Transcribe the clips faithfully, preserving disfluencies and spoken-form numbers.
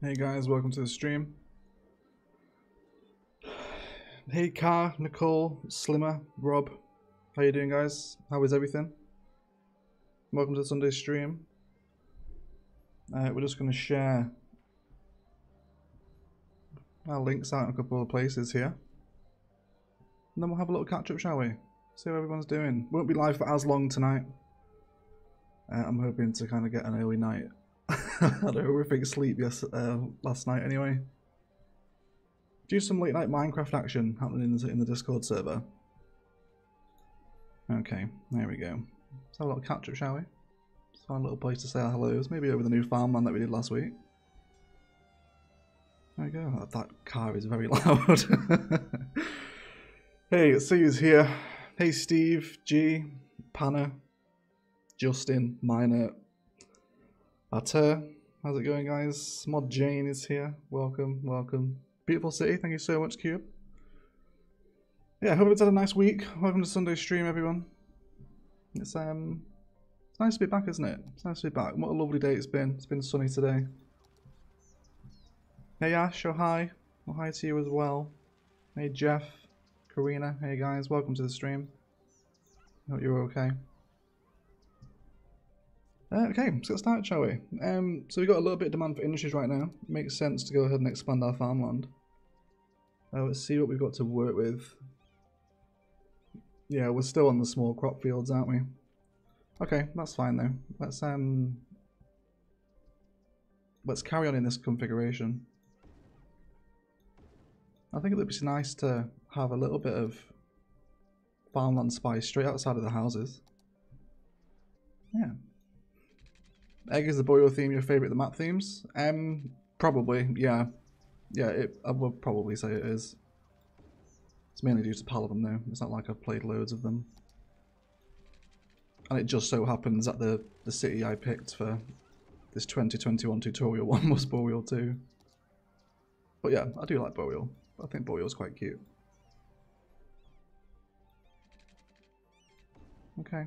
Hey guys, welcome to the stream. Hey Car, Nicole, Slimmer, Rob. How you doing guys? How is everything? Welcome to the Sunday stream. Uh, we're just going to share our links out in a couple of places here. And then we'll have a little catch up, shall we? See how everyone's doing. Won't be live for as long tonight. Uh, I'm hoping to kind of get an early night. I had a horrific sleep yes, uh, last night anyway. Do some late night Minecraft action happening in the, in the Discord server. Okay, there we go. Let's have a little catch up, shall we? Let's find a little place to say our hellos, maybe over the new farmland that we did last week. There we go. That, that car is very loud. Hey, Sue's here. Hey Steve, G, Panna, Justin, Minor, Ater, how's it going guys? Mod Jane is here, welcome, welcome. Beautiful city, thank you so much Cube. Yeah, I hope it's had a nice week. Welcome to Sunday stream everyone. It's um, it's nice to be back isn't it? It's nice to be back, what a lovely day it's been. It's been sunny today. Hey Ash, oh hi, oh hi to you as well. Hey Jeff, Karina, hey guys, welcome to the stream. Hope you're okay. Uh, okay, let's get started, shall we? Um, so we've got a little bit of demand for industries right now. It makes sense to go ahead and expand our farmland. Uh, let's see what we've got to work with. Yeah, we're still on the small crop fields, aren't we? Okay, that's fine though. Let's um, let's carry on in this configuration. I think it would be nice to have a little bit of farmland spice straight outside of the houses. Yeah. Egg is the boil theme your favourite of the map themes? Um, probably, yeah. Yeah, it, I would probably say it is. It's mainly due to Palavan though, it's not like I've played loads of them. And it just so happens that the, the city I picked for this twenty twenty-one tutorial one was Boreal too. But yeah, I do like Boreal. I think Boreal's quite cute. Okay.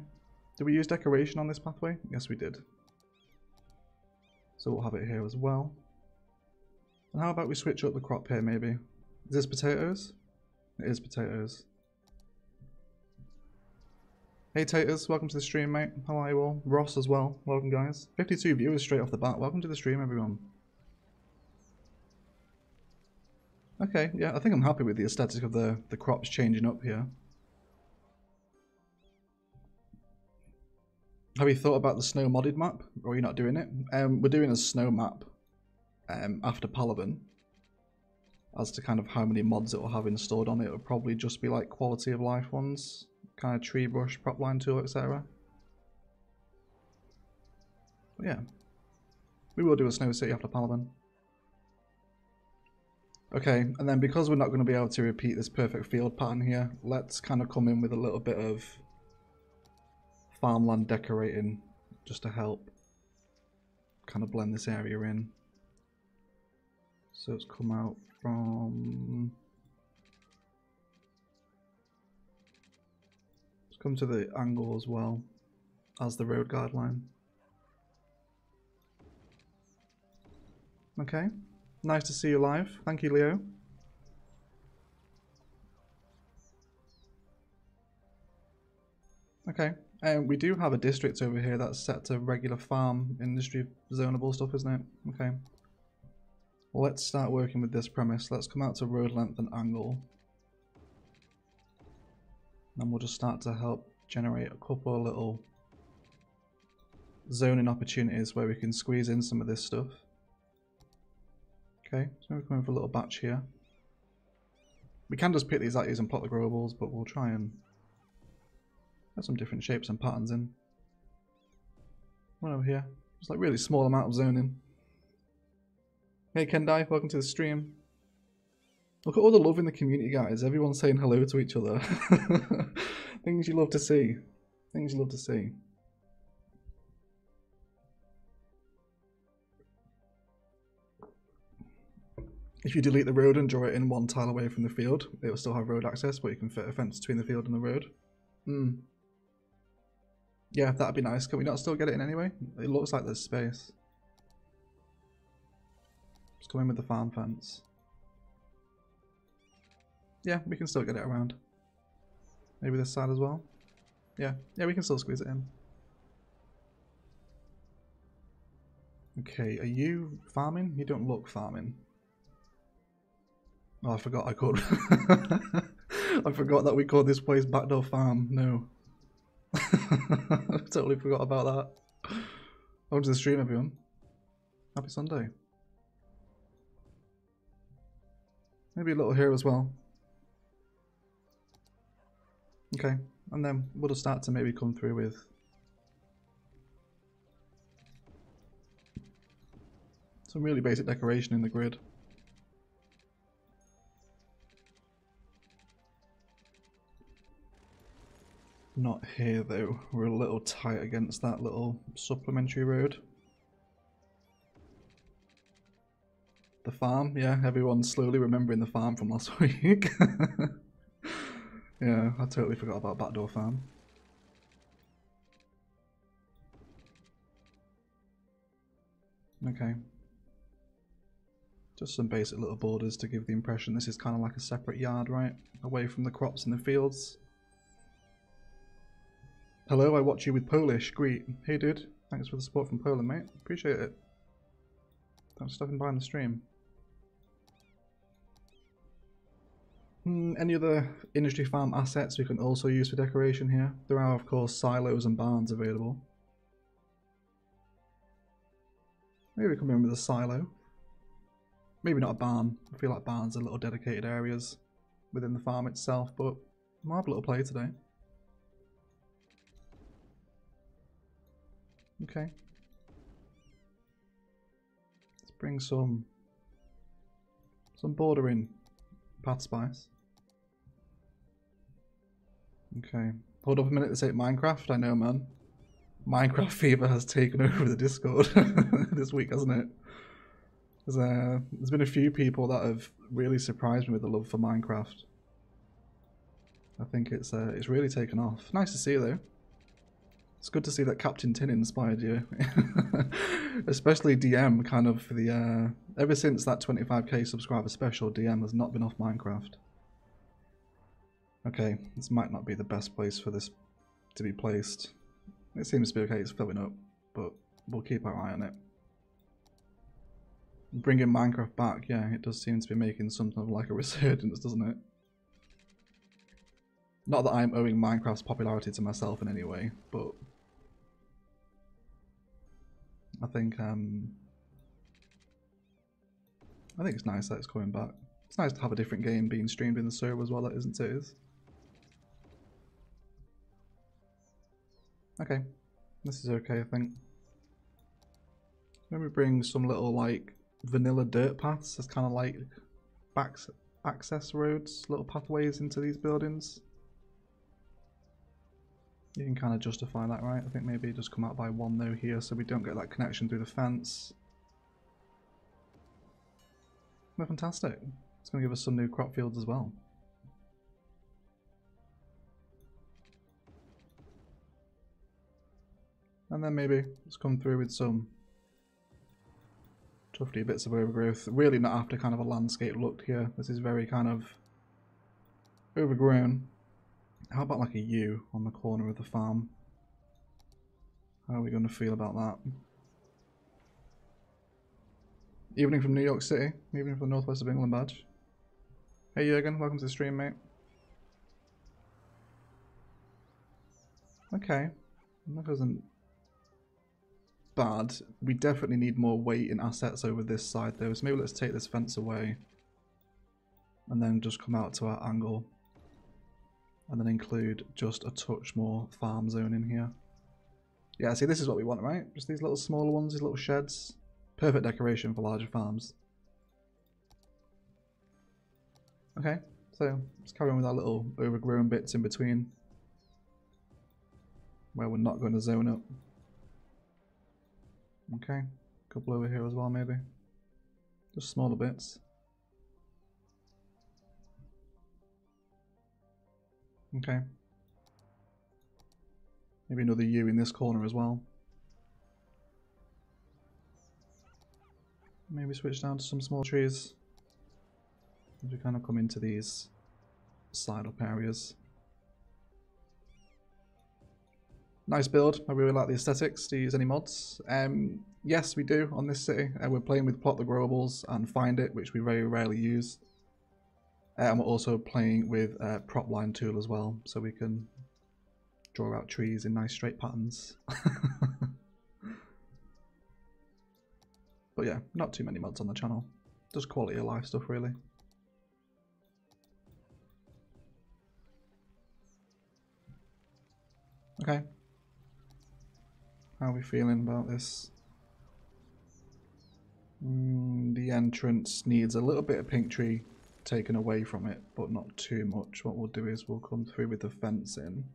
Did we use decoration on this pathway? Yes we did. So we'll have it here as well. And how about we switch up the crop here maybe? Is this potatoes? It is potatoes. Hey Taters, welcome to the stream mate. How are you all? Ross as well, welcome guys. fifty-two viewers straight off the bat, welcome to the stream everyone. Okay, yeah, I think I'm happy with the aesthetic of the, the crops changing up here. Have you thought about the snow modded map, or are you not doing it? Um, we're doing a snow map um, after Palavan. As to kind of how many mods it will have installed on it, it'll probably just be like quality of life ones, kind of tree brush, prop line tool, et cetera. But yeah, we will do a snow city after Palavan. Okay, and then because we're not going to be able to repeat this perfect field pattern here, let's kind of come in with a little bit of farmland decorating just to help kind of blend this area in. So it's come out from... It's come to the angle as well as the road guideline. Okay, nice to see you live. Thank you, Leo. Okay. Um, we do have a district over here that's set to regular farm industry zonable stuff, isn't it? Okay. Let's start working with this premise. Let's come out to road length and angle. And we'll just start to help generate a couple of little zoning opportunities where we can squeeze in some of this stuff. Okay, so we're coming for a little batch here. We can just pick these out using Plot the Growables, but we'll try and have some different shapes and patterns in. One over here. It's like really small amount of zoning. Hey Kendai, welcome to the stream. Look at all the love in the community guys, everyone's saying hello to each other. Things you love to see. Things you love to see. If you delete the road and draw it in one tile away from the field, it will still have road access, but you can fit a fence between the field and the road. Hmm. Yeah, that'd be nice. Can we not still get it in anyway? It looks like there's space. Let's Go in with the farm fence. Yeah, we can still get it around. Maybe this side as well. Yeah, yeah, we can still squeeze it in. Okay, are you farming? You don't look farming. Oh, I forgot I called... I forgot that we called this place Backdoor Farm. No. I totally forgot about that. Welcome to the stream, everyone. Happy Sunday. Maybe a little here as well. Okay, and then we'll just start to maybe come through with some really basic decoration in the grid. Not here though, we're a little tight against that little supplementary road. The farm, yeah, everyone's slowly remembering the farm from last week. Yeah, I totally forgot about Backdoor Farm. Okay. Just some basic little borders to give the impression this is kind of like a separate yard, right? Away from the crops and the fields. Hello, I watch you with Polish. Greet. Hey dude, thanks for the support from Poland, mate. Appreciate it. Thanks for stopping by on the stream. Hmm, any other industry farm assets we can also use for decoration here? There are of course silos and barns available. Maybe we can come in with a silo. Maybe not a barn. I feel like barns are little dedicated areas within the farm itself, but we'll have a little play today. Okay. Let's bring some some border in. Path spice. Okay. Hold up a minute, this ain't Minecraft. I know, man. Minecraft fever has taken over the Discord this week, hasn't it? There's, uh, there's been a few people that have really surprised me with the love for Minecraft. I think it's uh, it's really taken off. Nice to see you, though. It's good to see that Captain Tin inspired you. Especially D M, kind of, for the, uh, ever since that twenty-five K subscriber special, D M has not been off Minecraft. Okay, this might not be the best place for this to be placed. It seems to be okay, it's filling up, but we'll keep our eye on it. Bringing Minecraft back, yeah, it does seem to be making something of like a resurgence, doesn't it? Not that I'm owing Minecraft's popularity to myself in any way, but... I think um, I think it's nice that it's coming back. It's nice to have a different game being streamed in the server as well, that isn't it? Is. Okay, this is okay, I think. Maybe bring some little like vanilla dirt paths as kind of like back access roads, little pathways into these buildings. You can kind of justify that, right? I think maybe just come out by one though here so we don't get that connection through the fence. Well, fantastic. It's going to give us some new crop fields as well. And then maybe let's come through with some tufty bits of overgrowth. Really not after kind of a landscape look here. This is very kind of overgrown. How about like a U on the corner of the farm? How are we going to feel about that? Evening from New York City, evening from the northwest of England badge. Hey Jürgen, welcome to the stream, mate. Okay, that wasn't bad. We definitely need more weight in assets over this side though, so maybe let's take this fence away and then just come out to our angle. And then include just a touch more farm zone in here. Yeah, see, this is what we want, right? Just these little smaller ones, these little sheds. Perfect decoration for larger farms. Okay, so let's carry on with our little overgrown bits in between. Where we're not going to zone up. Okay, a couple over here as well, maybe. Just smaller bits. Okay. Maybe another U in this corner as well. Maybe switch down to some small trees as we kind of come into these slide up areas. Nice build. I really like the aesthetics. Do you use any mods? Um, yes, we do on this city. Uh, we're playing with Plot the Growables and Find It, which we very rarely use. Uh, and we're also playing with a uh, prop line tool as well, so we can draw out trees in nice straight patterns. But yeah, not too many mods on the channel. Just quality of life stuff, really. Okay. How are we feeling about this? Mm, the entrance needs a little bit of pink tree taken away from it, but not too much. What we'll do is we'll come through with the fence in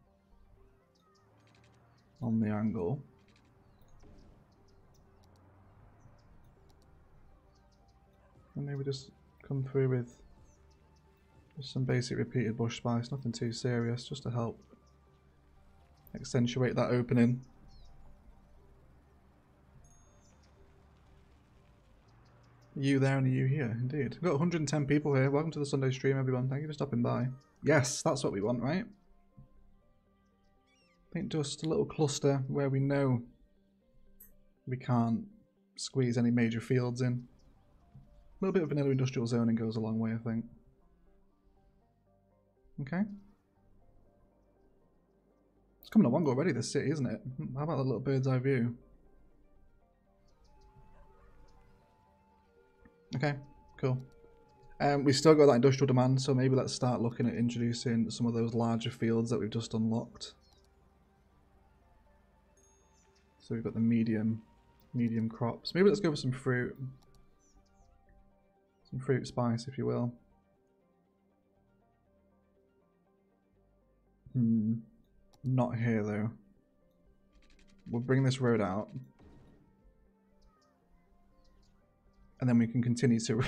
on the angle. And maybe just come through with just some basic repeated bush spice, nothing too serious, just to help accentuate that opening. You there and you here, indeed. We've got one hundred and ten people here. Welcome to the Sunday stream, everyone. Thank you for stopping by. Yes, that's what we want, right? I think just a little cluster where we know we can't squeeze any major fields in. A little bit of vanilla industrial zoning goes a long way, I think. Okay. It's coming along already, this city, isn't it? How about the little bird's eye view? Okay, cool. Um, we've still got that industrial demand, so maybe let's start looking at introducing some of those larger fields that we've just unlocked. So we've got the medium, medium crops. Maybe let's go for some fruit. Some fruit spice, if you will. Hmm. Not here, though. We'll bring this road out. And then we can continue to...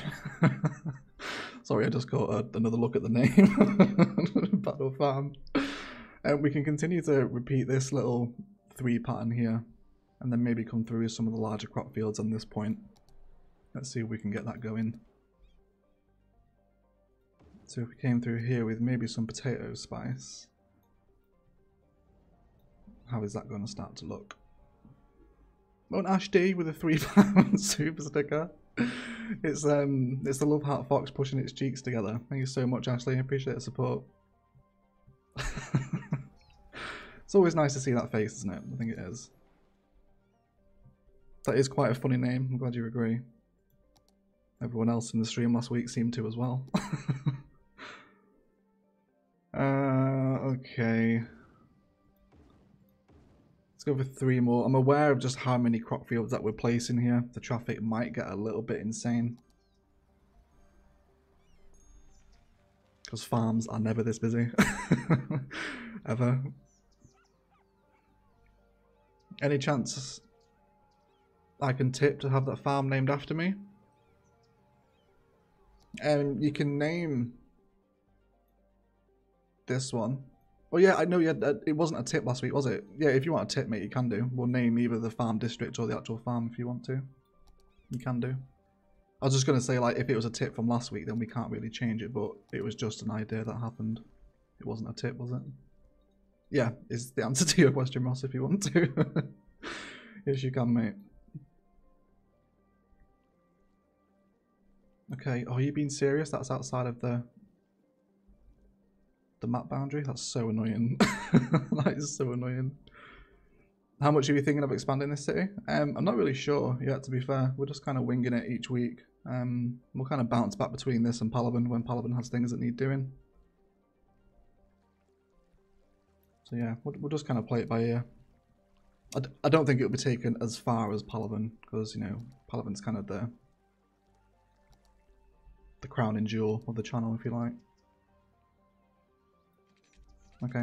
Sorry, I just caught a, another look at the name. Backdoor Farm. And we can continue to repeat this little three pattern here. And then maybe come through some of the larger crop fields on this point. Let's see if we can get that going. So if we came through here with maybe some potato spice. How is that going to start to look? Oh, an Ash D with a three pound super sticker. It's um, it's the love heart fox pushing its cheeks together. Thank you so much, Ashley. I appreciate the support. It's always nice to see that face, isn't it? I think it is. That is quite a funny name. I'm glad you agree. Everyone else in the stream last week seemed to as well. uh, okay. Let's go for three more. I'm aware of just how many crop fields that we're placing here. The traffic might get a little bit insane. Because farms are never this busy. Ever. Any chance I can tip to have that farm named after me? Um, you can name this one. Oh yeah, I know. Yeah, it wasn't a tip last week, was it? Yeah, if you want a tip, mate, you can do. We'll name either the farm district or the actual farm if you want to. You can do. I was just gonna say, like, if it was a tip from last week, then we can't really change it. But it was just an idea that happened. It wasn't a tip, was it? Yeah, is the answer to your question, Ross? If you want to, yes, you can, mate. Okay. Oh, are you being serious? That's outside of the. The map boundary? That's so annoying. That is so annoying. How much are you thinking of expanding this city? Um, I'm not really sure yet, to be fair. We're just kind of winging it each week. Um, we'll kind of bounce back between this and Palavan when Palavan has things that need doing. So yeah, we'll, we'll just kind of play it by ear. I, d I don't think it'll be taken as far as Palavan, because, you know, Palavan's kind of the, the crowning jewel of the channel, if you like. Okay.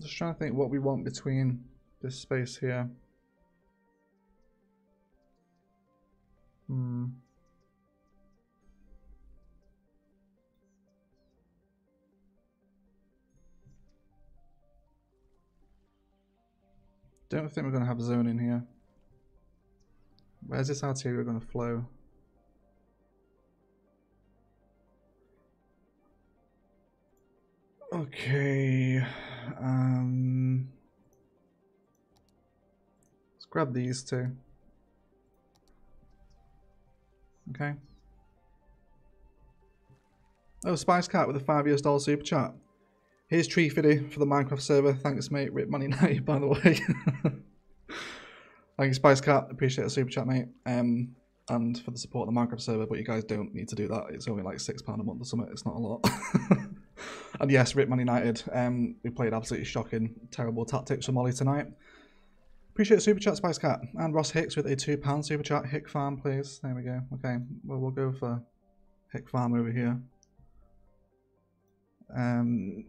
Just trying to think what we want between this space here. Hmm. Don't think we're going to have a zone in here. Where's this arterial going to flow? Okay. Um, let's grab these two. Okay. Oh, Spice Cat with a five U S dollar super chat. Here's Treefitty for the Minecraft server. Thanks, mate. Rip Money Nighty, by the way. Thank you, Spice Cat. Appreciate the super chat, mate. Um, and for the support of the Minecraft server, but you guys don't need to do that. It's only like six pound a month or something. It's not a lot. And yes, Rip Man United. Um, we played absolutely shocking, terrible tactics for Molly tonight. Appreciate the super chat, Spice Cat. And Ross Hicks with a two pound super chat. Hick Farm, please. There we go. Okay, well we'll go for Hick Farm over here. Um,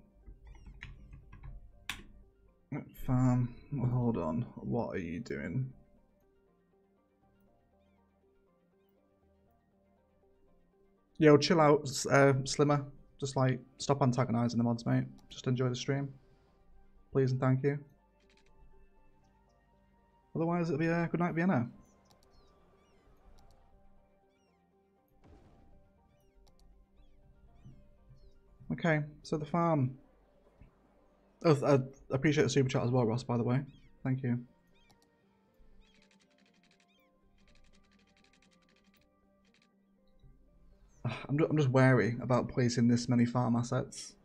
farm. Well, hold on. What are you doing? Yo, chill out, uh, Slimmer. Just like, stop antagonizing the mods, mate. Just enjoy the stream. Please and thank you. Otherwise, it'll be a good night, Vienna. Okay, so the farm. Oh, I appreciate the super chat as well, Ross, by the way. Thank you. I'm just wary about placing this many farm assets.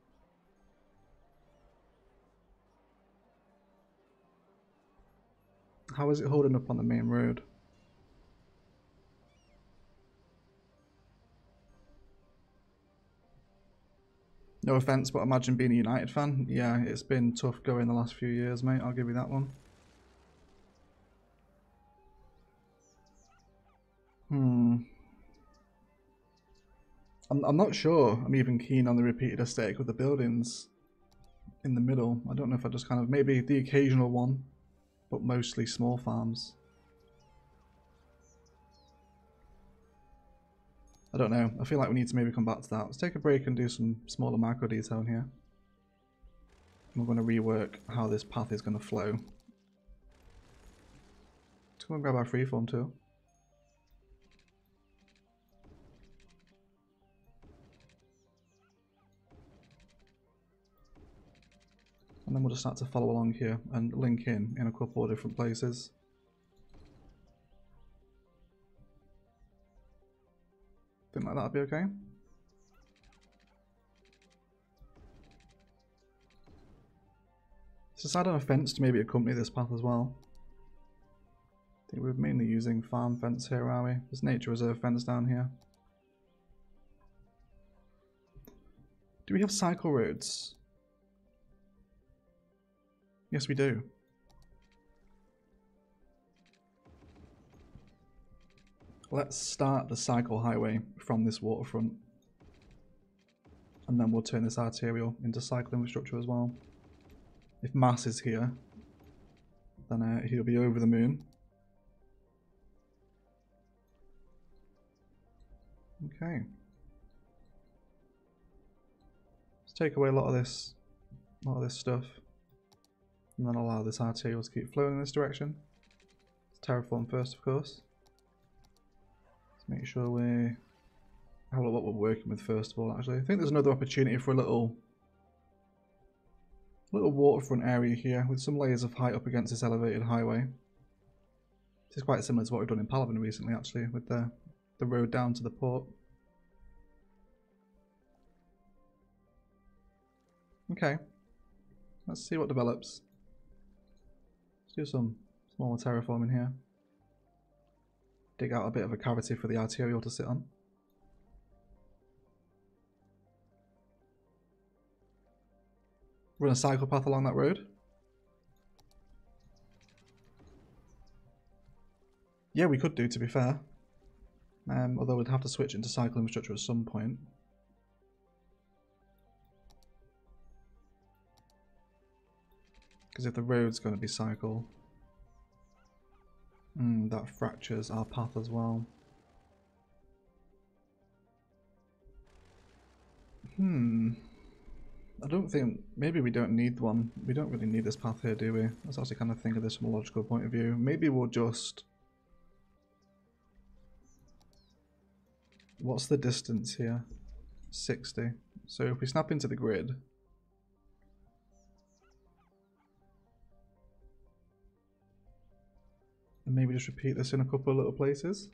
How is it holding up on the main road? No offense, but imagine being a United fan. Yeah, it's been tough going the last few years, mate. I'll give you that one. Hmm. I'm, I'm not sure I'm even keen on the repeated aesthetic with the buildings in the middle. I don't know if I just kind of, maybe the occasional one, but mostly small farms. I don't know. I feel like we need to maybe come back to that. Let's take a break and do some smaller macro detail in here. We're going to rework how this path is going to flow. Let's go and grab our freeform tool. And then we'll just start to follow along here and link in in a couple of different places. Think like that'd be okay. It's a sad fence to maybe accompany this path as well. I think we're mainly using farm fence here, are we? There's nature reserve fence down here. Do we have cycle roads? Yes, we do. Let's start the cycle highway from this waterfront. And then we'll turn this arterial into cycle infrastructure as well. If Mass is here, then uh, he'll be over the moon. Okay. Let's take away a lot of this, a lot of this stuff. And then allow this arterial to keep flowing in this direction. Let's terraform first, of course. Let's make sure we have a look at what we're working with first of all, actually. I think there's another opportunity for a little, little waterfront area here with some layers of height up against this elevated highway. This is quite similar to what we've done in Palavan recently, actually, with the, the road down to the port. Okay. Let's see what develops. Do some smaller terraforming here. Dig out a bit of a cavity for the arterial to sit on. Run a cycle path along that road. Yeah, we could do, to be fair. Um, although we'd have to switch into cycle infrastructure at some point. Because if the road's going to be cycle, mm, that fractures our path as well. Hmm. I don't think, maybe we don't need one. We don't really need this path here, do we? Let's actually kind of think of this from a logical point of view. Maybe we'll just... What's the distance here? sixty. So if we snap into the grid... And maybe just repeat this in a couple of little places.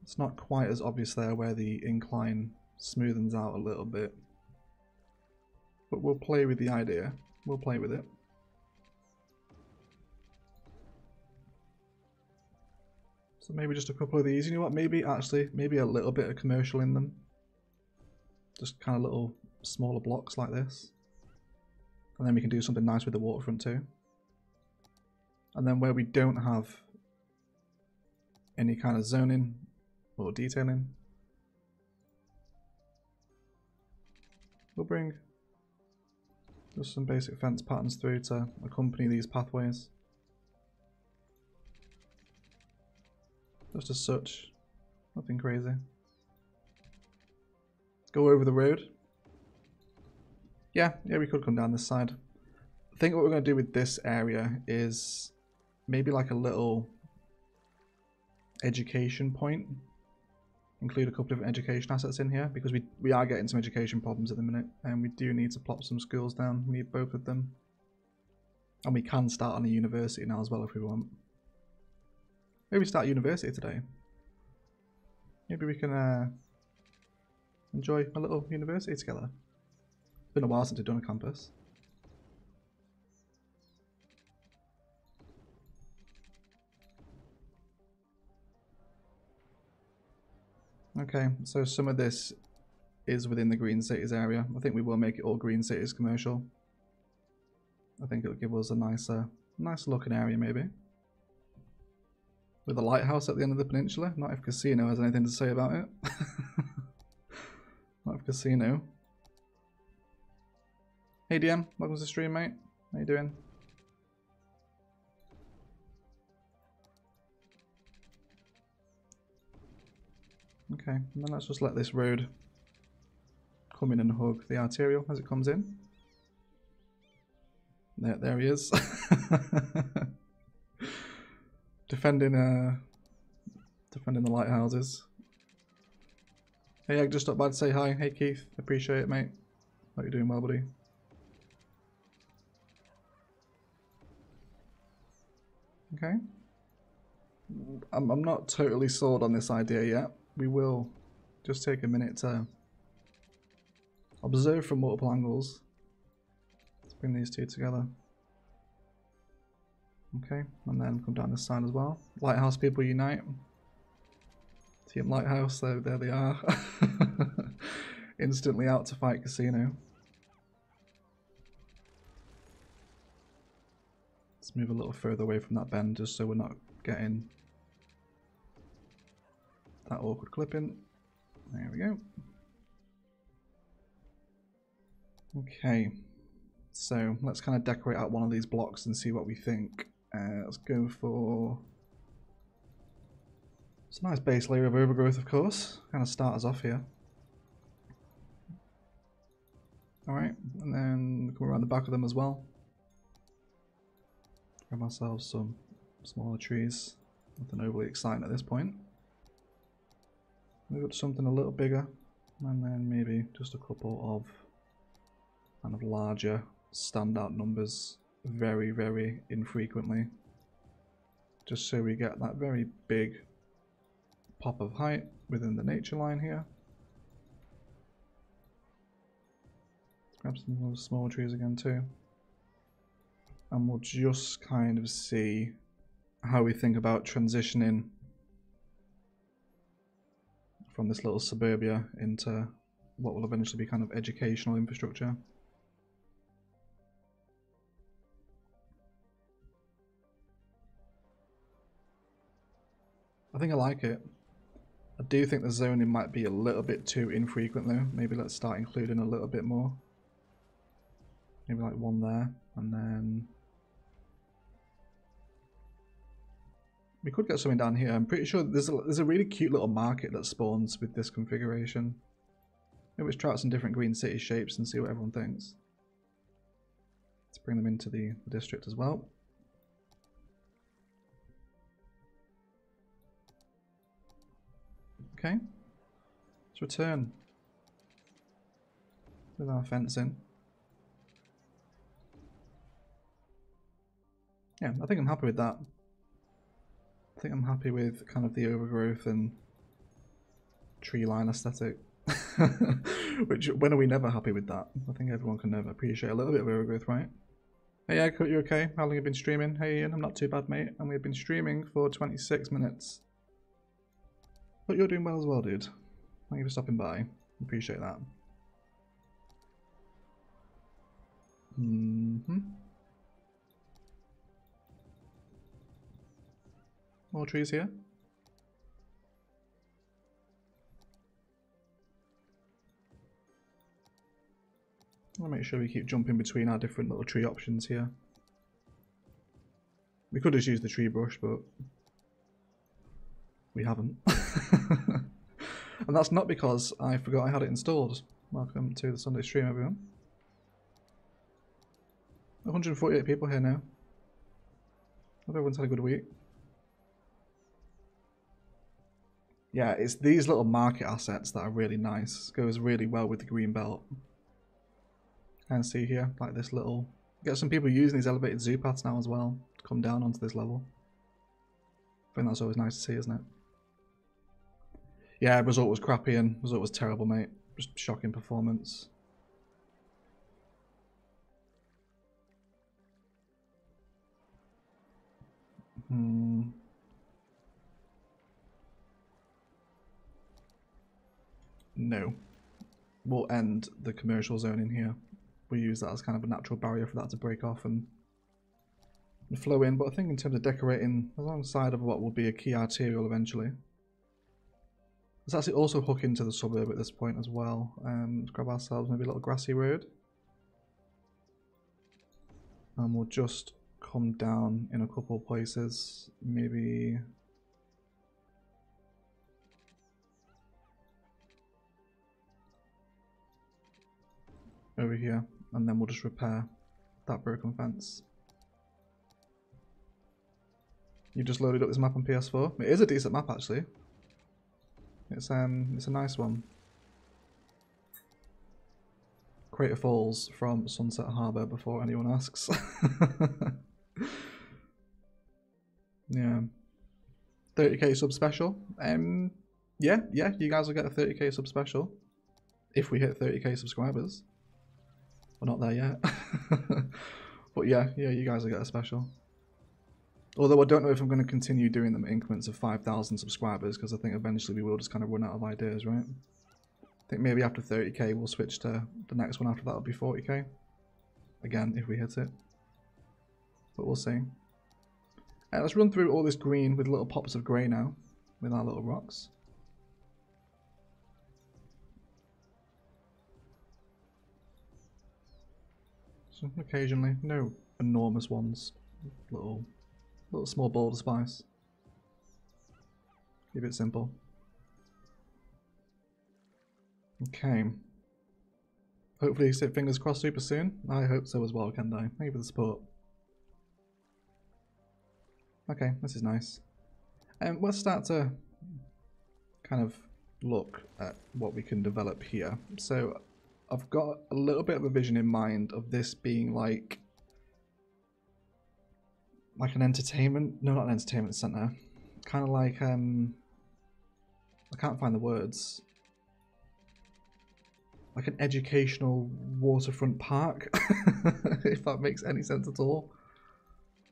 It's not quite as obvious there where the incline smoothens out a little bit. But we'll play with the idea. We'll play with it. So maybe just a couple of these. You know what? Maybe actually, maybe a little bit of commercial in them. Just kind of little smaller blocks like this. And then we can do something nice with the waterfront too. And then where we don't have any kind of zoning or detailing, we'll bring just some basic fence patterns through to accompany these pathways. Just as such, nothing crazy. Go over the road. Yeah, yeah, we could come down this side. I think what we're going to do with this area is maybe like a little education point. Include a couple of education assets in here because we, we are getting some education problems at the minute and we do need to plop some schools down. We need both of them. And we can start on a university now as well if we want. Maybe start university today. Maybe we can... Uh, Enjoy a little university together. It's been a while since we've done a campus. Okay, so some of this is within the Green Cities area. I think we will make it all Green Cities commercial. I think it'll give us a nicer, nice looking area maybe. With a lighthouse at the end of the peninsula. Not if Casino has anything to say about it. Not of Casino. Hey D M, welcome to the stream, mate. How you doing? Okay, and then let's just let this road come in and hug the arterial as it comes in. There, there he is. defending, uh, defending the lighthouses. Hey, I just stopped by to say hi. Hey, Keith. Appreciate it, mate. Hope you're doing well, buddy. Okay. I'm, I'm not totally sold on this idea yet. We will just take a minute to observe from multiple angles. Let's bring these two together. Okay, and then come down this side as well. Lighthouse people unite. Team Lighthouse, so there they are. Instantly out to fight Casino. Let's move a little further away from that bend just so we're not getting that awkward clipping. There we go. Okay, so let's kind of decorate out one of these blocks and see what we think. Uh, let's go for... It's a nice base layer of overgrowth, of course. Kind of start us off here. Alright, and then come around the back of them as well. Grab ourselves some smaller trees. Nothing overly exciting at this point. Move up to something a little bigger. And then maybe just a couple of kind of larger standout numbers. Very, very infrequently. Just so we get that very big pop of height within the nature line here. Let's grab some little small trees again too. And we'll just kind of see how we think about transitioning from this little suburbia into what will eventually be kind of educational infrastructure. I think I like it. I do think the zoning might be a little bit too infrequent though. Maybe let's start including a little bit more. Maybe like one there and then We could get something down here. I'm pretty sure there's a, there's a really cute little market that spawns with this configuration. Maybe let's try out some different Green City shapes and see what everyone thinks. Let's bring them into the, the district as well. Okay, let's return with our fencing. Yeah, I think I'm happy with that. I think I'm happy with kind of the overgrowth and tree line aesthetic. Which, when are we never happy with that? I think everyone can never appreciate a little bit of overgrowth, right? Hey, I cut you okay? How long have you been streaming? Hey, Ian, I'm not too bad, mate. And we've been streaming for twenty-six minutes. But you're doing well as well, dude. Thank you for stopping by. Appreciate that. Mm-hmm. More trees here. I'll make sure we keep jumping between our different little tree options here. We could just use the tree brush, but we haven't. And that's not because I forgot I had it installed. Welcome to the Sunday stream, everyone. one hundred forty-eight people here now. Hope everyone's had a good week. Yeah, it's these little market assets that are really nice. Goes really well with the green belt. And see here, like this little... Get some people using these elevated zoo paths now as well, to come down onto this level. I think that's always nice to see, isn't it? Yeah, result was crappy and result was terrible, mate. Just shocking performance. Hmm... No. We'll end the commercial zone in here. We'll use that as kind of a natural barrier for that to break off and, and flow in. But I think in terms of decorating alongside of what will be a key arterial eventually. Let's actually also hook into the suburb at this point as well. Um, let's grab ourselves maybe a little grassy road. And we'll just come down in a couple places. Maybe... over here, and then we'll just repair that broken fence. You just loaded up this map on P S four. It is a decent map, actually. It's um, it's a nice one. Crater Falls from Sunset Harbor, before anyone asks. Yeah, thirty K sub special. Um, yeah, yeah, you guys will get a thirty K sub special if we hit thirty K subscribers. We're not there yet. But yeah, yeah, you guys will get a special. Although I don't know if I'm going to continue doing them increments of five thousand subscribers, because I think eventually we will just kind of run out of ideas, right? I think maybe after thirty K we'll switch to the next one after that will be forty K. Again, if we hit it. But we'll see. Uh, let's run through all this green with little pops of grey now, with our little rocks. So occasionally, no enormous ones, little, little small ball of spice. Keep it simple. Okay. Hopefully, sit fingers crossed super soon. I hope so as well, can I? Thank you for the support. Okay, this is nice. And um, let's start to kind of look at what we can develop here. So. I've got a little bit of a vision in mind of this being like like an entertainment, no, not an entertainment center, kind of like, um, I can't find the words, like an educational waterfront park, if that makes any sense at all.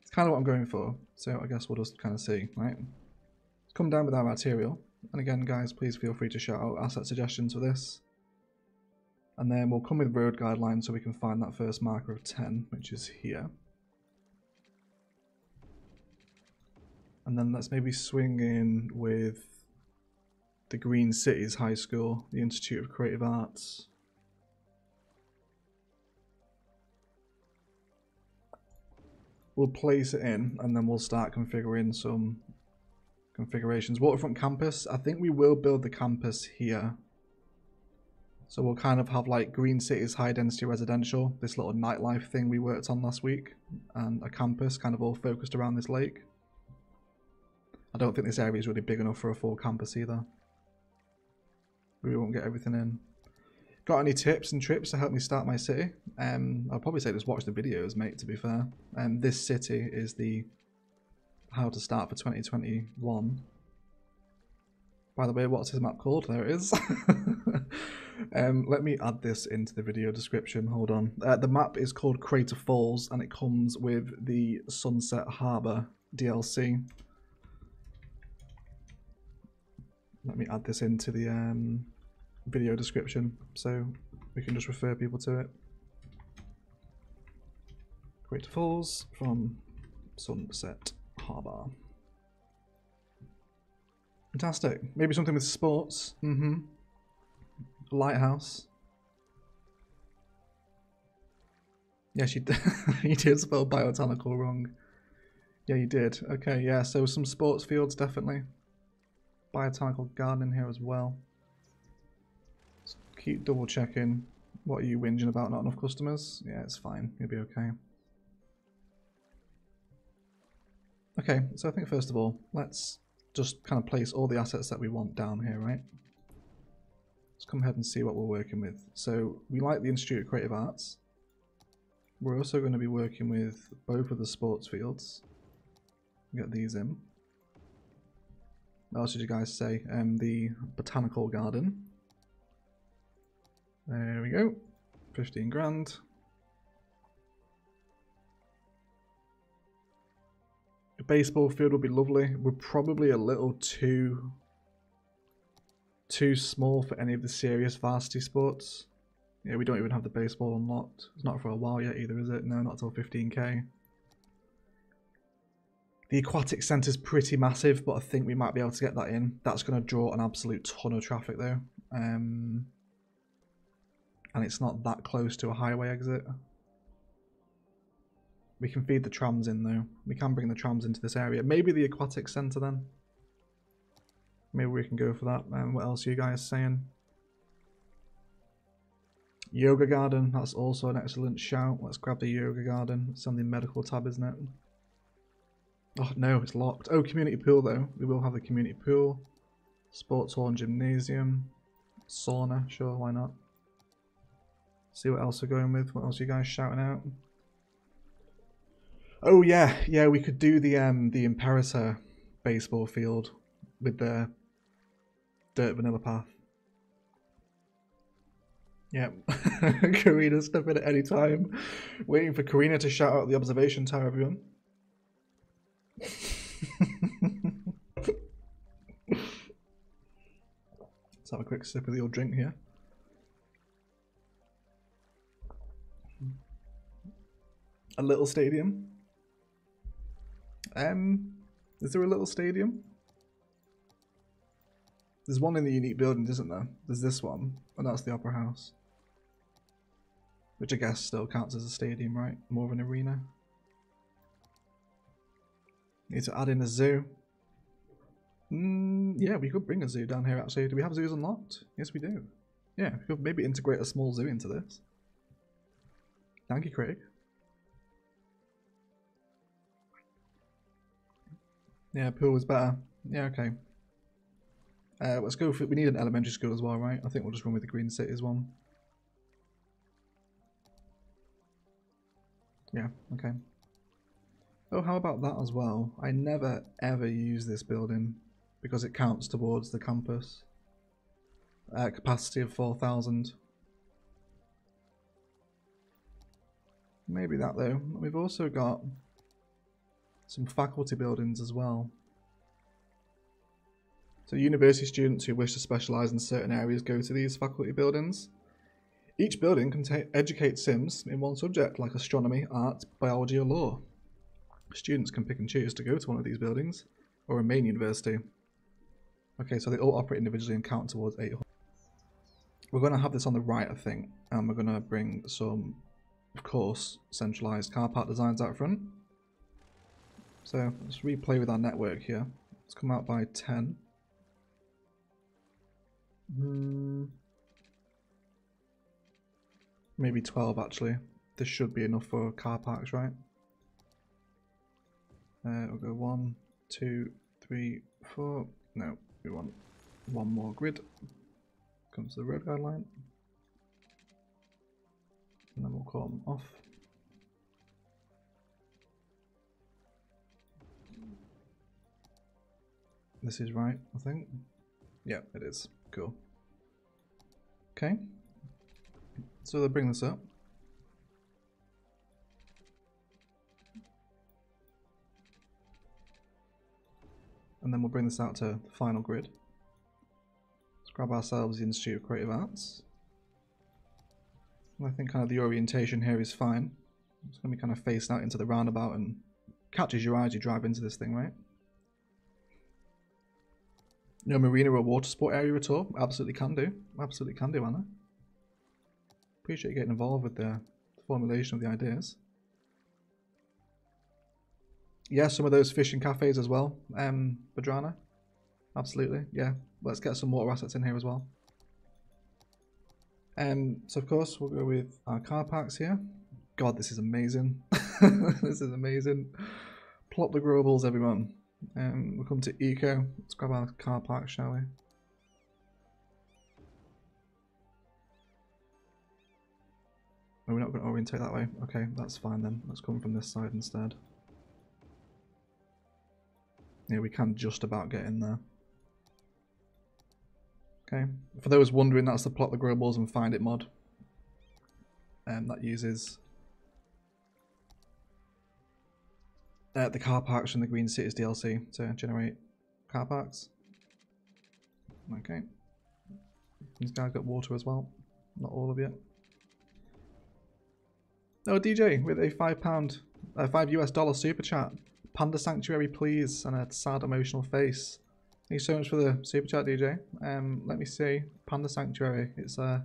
It's kind of what I'm going for, so I guess we'll just kind of see, right? Let's come down with our arterial, and again, guys, please feel free to shout out asset suggestions for this. And then we'll come with road guidelines so we can find that first marker of ten, which is here. And then let's maybe swing in with the Green Cities High School, the Institute of Creative Arts. We'll place it in and then we'll start configuring some configurations. Waterfront campus. I think we will build the campus here. So we'll kind of have like Green Cities high density residential, this little nightlife thing we worked on last week, and a campus kind of all focused around this lake. I don't think this area is really big enough for a full campus either. We won't get everything in. Got any tips and trips to help me start my city? Um, I'll probably say just watch the videos, mate, to be fair. Um, this city is the how to start for twenty twenty-one. By the way, what's his map called? There it is. um, let me add this into the video description. Hold on. Uh, the map is called Crater Falls, and it comes with the Sunset Harbor D L C. Let me add this into the um, video description so we can just refer people to it. Crater Falls from Sunset Harbor. Fantastic. Maybe something with sports. Mm-hmm. Lighthouse. Yeah, she you did spell botanical wrong. Yeah, you did. Okay, yeah, so some sports fields, definitely. Botanical garden in here as well. Just keep double checking. What are you whinging about? Not enough customers? Yeah, it's fine. You'll be okay. Okay, so I think first of all, let's just kind of place all the assets that we want down here, right? Let's come ahead and see what we're working with. So we like the Institute of Creative Arts. We're also going to be working with both of the sports fields. Get these in. What else did you guys say? Um, the botanical garden. There we go. fifteen grand. Baseball field would be lovely. We're probably a little too too small for any of the serious varsity sports. Yeah, we don't even have the baseball unlocked. It's not for a while yet either, is it? No, not till fifteen K. The aquatic centre is pretty massive, but I think we might be able to get that in. That's going to draw an absolute ton of traffic though. Um, and it's not that close to a highway exit. We can feed the trams in though. We can bring the trams into this area. Maybe the aquatic centre then. Maybe we can go for that. Um, what else are you guys saying? Yoga garden. That's also an excellent shout. Let's grab the yoga garden. It's on the medical tab, isn't it? Oh no, it's locked. Oh, community pool though. We will have the community pool. Sports hall and gymnasium. Sauna. Sure, why not? See what else we're going with. What else are you guys shouting out? Oh yeah, yeah, we could do the um, the Imperator baseball field with the dirt vanilla path. Yep, Karina's stepping at any time. Waiting for Karina to shout out the observation tower, everyone. Let's have a quick sip of the old drink here. A little stadium. Um, is there a little stadium? There's one in the unique building, isn't there? There's this one, and that's the Opera House. Which I guess still counts as a stadium, right? More of an arena. Need to add in a zoo. Mm, yeah, we could bring a zoo down here actually. Do we have zoos unlocked? Yes, we do. Yeah, we could maybe integrate a small zoo into this. Thank you, Craig. Yeah, pool was better. Yeah, okay. Uh, let's go for, we need an elementary school as well, right? I think we'll just run with the Green Cities one. Yeah, okay. Oh, how about that as well? I never ever use this building because it counts towards the campus. Uh, capacity of four thousand. Maybe that though. We've also got some faculty buildings as well. So university students who wish to specialise in certain areas go to these faculty buildings. Each building can educate Sims in one subject like astronomy, art, biology or law. Students can pick and choose to go to one of these buildings or remain university. Okay, so they all operate individually and count towards eight hundred. We're going to have this on the right, I think, and we're going to bring some, of course, centralised car park designs out front. So let's replay with our network here. Let's come out by ten. Mm. Maybe twelve actually. This should be enough for car parks, right? Uh, we'll go one, two, three, four. No, we want one more grid. Comes to the road guideline. And then we'll call them off. This is right, I think. Yeah, it is. Cool. Okay. So they'll bring this up. And then we'll bring this out to the final grid. Let's grab ourselves the Institute of Creative Arts. I think kind of the orientation here is fine. It's going to be kind of faced out into the roundabout and catches your eye as you drive into this thing, right? No marina or water sport area at all? Absolutely can do. Absolutely can do, Anna. Appreciate you getting involved with the formulation of the ideas. Yeah, some of those fishing cafes as well, um, Badrana. Absolutely, yeah. Let's get some water assets in here as well. Um, so of course we'll go with our car parks here. God, this is amazing. This is amazing. Plot the Growables, everyone. Um, we'll come to Eco. Let's grab our car park, shall we? Oh, we're not going to orientate that way. Okay, that's fine then. Let's come from this side instead. Yeah, we can just about get in there. Okay, for those wondering, that's the Plot the Growables and Find It mod. Um, that uses uh, the car parks from the Green Cities D L C to generate car parks. Okay. These guys got water as well. Not all of it. Oh, D J with a five pound, uh, five US dollar super chat. Panda Sanctuary, please, and a sad emotional face. Thank you so much for the super chat, D J. Um, let me see. Panda Sanctuary. It's uh,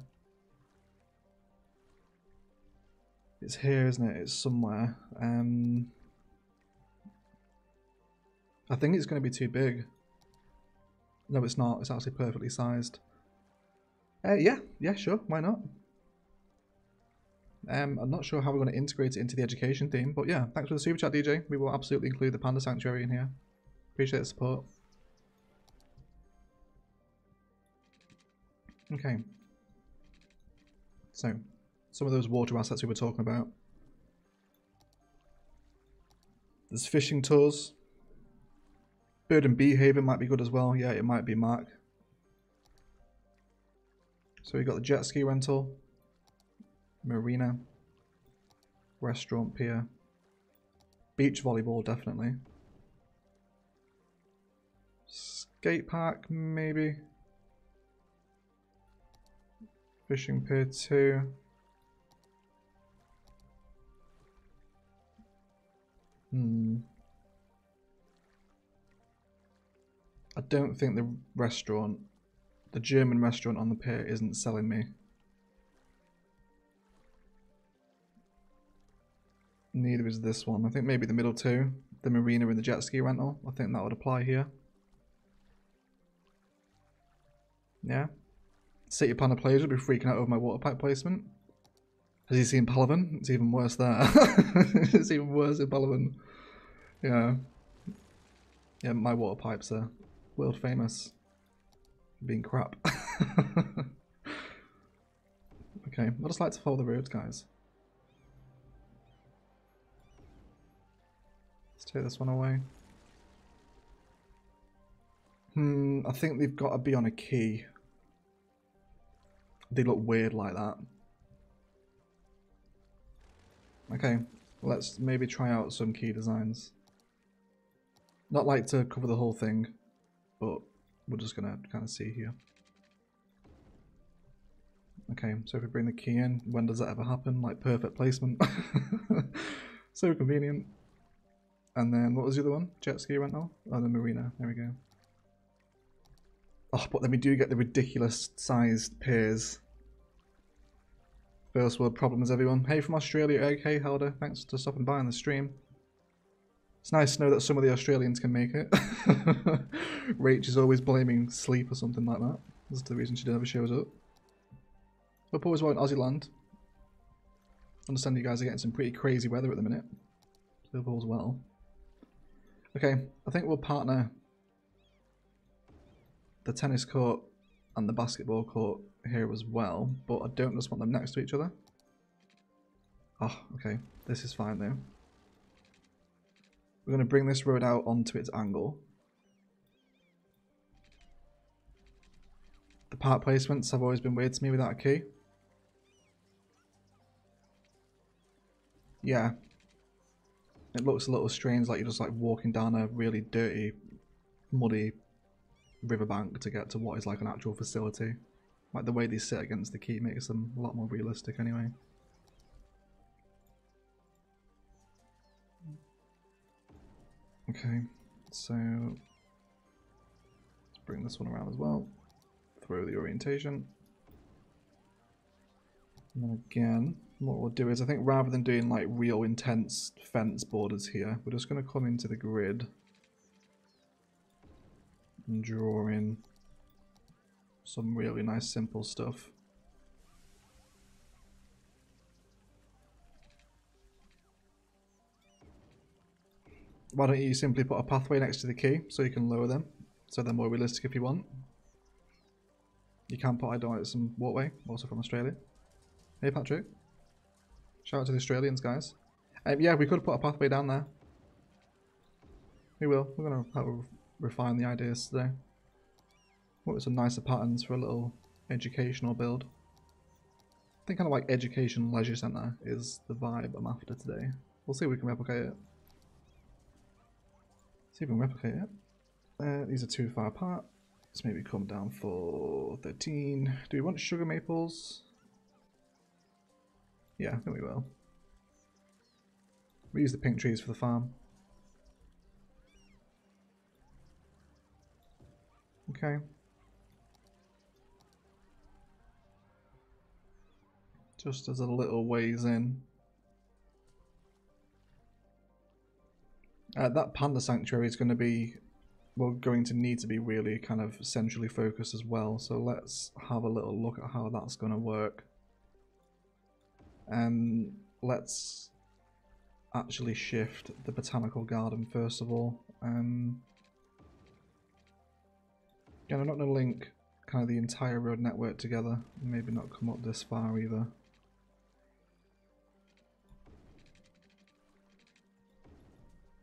it's here, isn't it? It's somewhere. Um, I think it's going to be too big. No, it's not. It's actually perfectly sized. Uh, yeah, yeah, sure. Why not? Um, I'm not sure how we're going to integrate it into the education theme, but yeah, thanks for the super chat, D J. We will absolutely include the Panda Sanctuary in here. Appreciate the support. Okay. So, some of those water assets we were talking about. There's fishing tours. Bird and Bee Haven might be good as well. Yeah, it might be, Mark. So we've got the jet ski rental. Marina, restaurant, pier, beach volleyball, definitely. Skate park, maybe. Fishing pier two. Hmm. I don't think the restaurant, the German restaurant on the pier, isn't selling me. Neither is this one. I think maybe the middle two, the marina and the jet ski rental. I think that would apply here. Yeah. City Planner Players would be freaking out over my water pipe placement. Has he seen Palavan? It's even worse there. It's even worse in Palavan. Yeah. Yeah, my water pipes are world famous for being crap. Okay, I just like to follow the roads, guys. Let's take this one away. Hmm, I think they've got to be on a key. They look weird like that. Okay, let's maybe try out some key designs. Not like to cover the whole thing, but we're just gonna kind of see here. Okay, so if we bring the key in, when does that ever happen? Like perfect placement. So convenient. And then, what was the other one? Jet ski rental? Oh, the marina. There we go. Oh, but then we do get the ridiculous sized piers. First world problems, everyone. Hey from Australia, okay, Helder. Thanks for stopping by on the stream. It's nice to know that some of the Australians can make it. Rach is always blaming sleep or something like that. That's the reason she never shows up. Hope always want Aussie land. Understand you guys are getting some pretty crazy weather at the minute. So all's well. Okay, I think we'll partner the tennis court and the basketball court here as well, but I don't just want them next to each other. Oh, okay. This is fine though. We're going to bring this road out onto its angle. The part placements have always been weird to me without a key. Yeah. It looks a little strange, like you're just like walking down a really dirty, muddy riverbank to get to what is like an actual facility. Like the way they sit against the key makes them a lot more realistic anyway. Okay, so let's bring this one around as well. Throw the orientation. And then again, what we'll do is I think rather than doing like real intense fence borders here, we're just going to come into the grid and draw in some really nice simple stuff. Why don't you simply put a pathway next to the key so you can lower them, so they're more realistic if you want. You can put I don't know, some walkway, also from Australia. Hey Patrick, shout out to the Australians guys. Um, yeah, we could put a pathway down there. We will. We're gonna have to refine the ideas today. What are some nicer patterns for a little educational build? I think kind of like education leisure centre is the vibe I'm after today. We'll see if we can replicate it. See if we can replicate it. Uh, these are too far apart. Let's maybe come down for thirteen. Do we want sugar maples? Yeah, I think we will. We use the pink trees for the farm. Okay. Just as a little ways in. Uh, that panda sanctuary is going to be, well, going to need to be really kind of centrally focused as well. So let's have a little look at how that's going to work. Um, let's actually shift the botanical garden first of all. Um, again, I'm not going to link kind of the entire road network together. Maybe not come up this far either.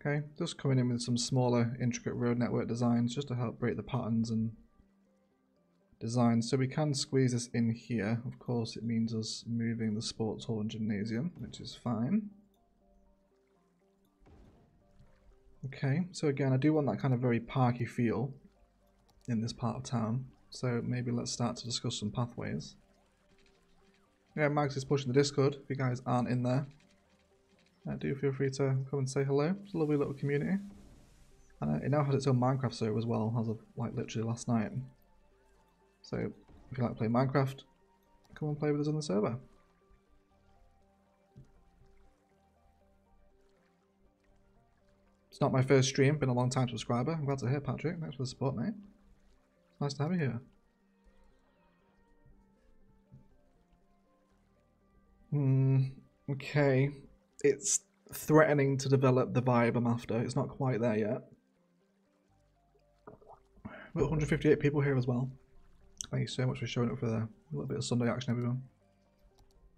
Okay, just coming in with some smaller, intricate road network designs just to help break the patterns and designs. So we can squeeze this in here. Of course, it means us moving the sports hall and gymnasium, which is fine. Okay, so again, I do want that kind of very parky feel in this part of town. So maybe let's start to discuss some pathways. Yeah, Max is pushing the Discord. If you guys aren't in there, Uh, do feel free to come and say hello. It's a lovely little community. And uh, it now has its own Minecraft server as well, as of like literally last night. So if you like to play Minecraft, come and play with us on the server. It's not my first stream, been a long time subscriber. I'm glad to hear, Patrick. Thanks for the support, mate. It's nice to have you here. Hmm, okay. It's threatening to develop the vibe I'm after. It's not quite there yet. We've got one hundred fifty-eight people here as well. Thank you so much for showing up for the little bit of Sunday action, everyone.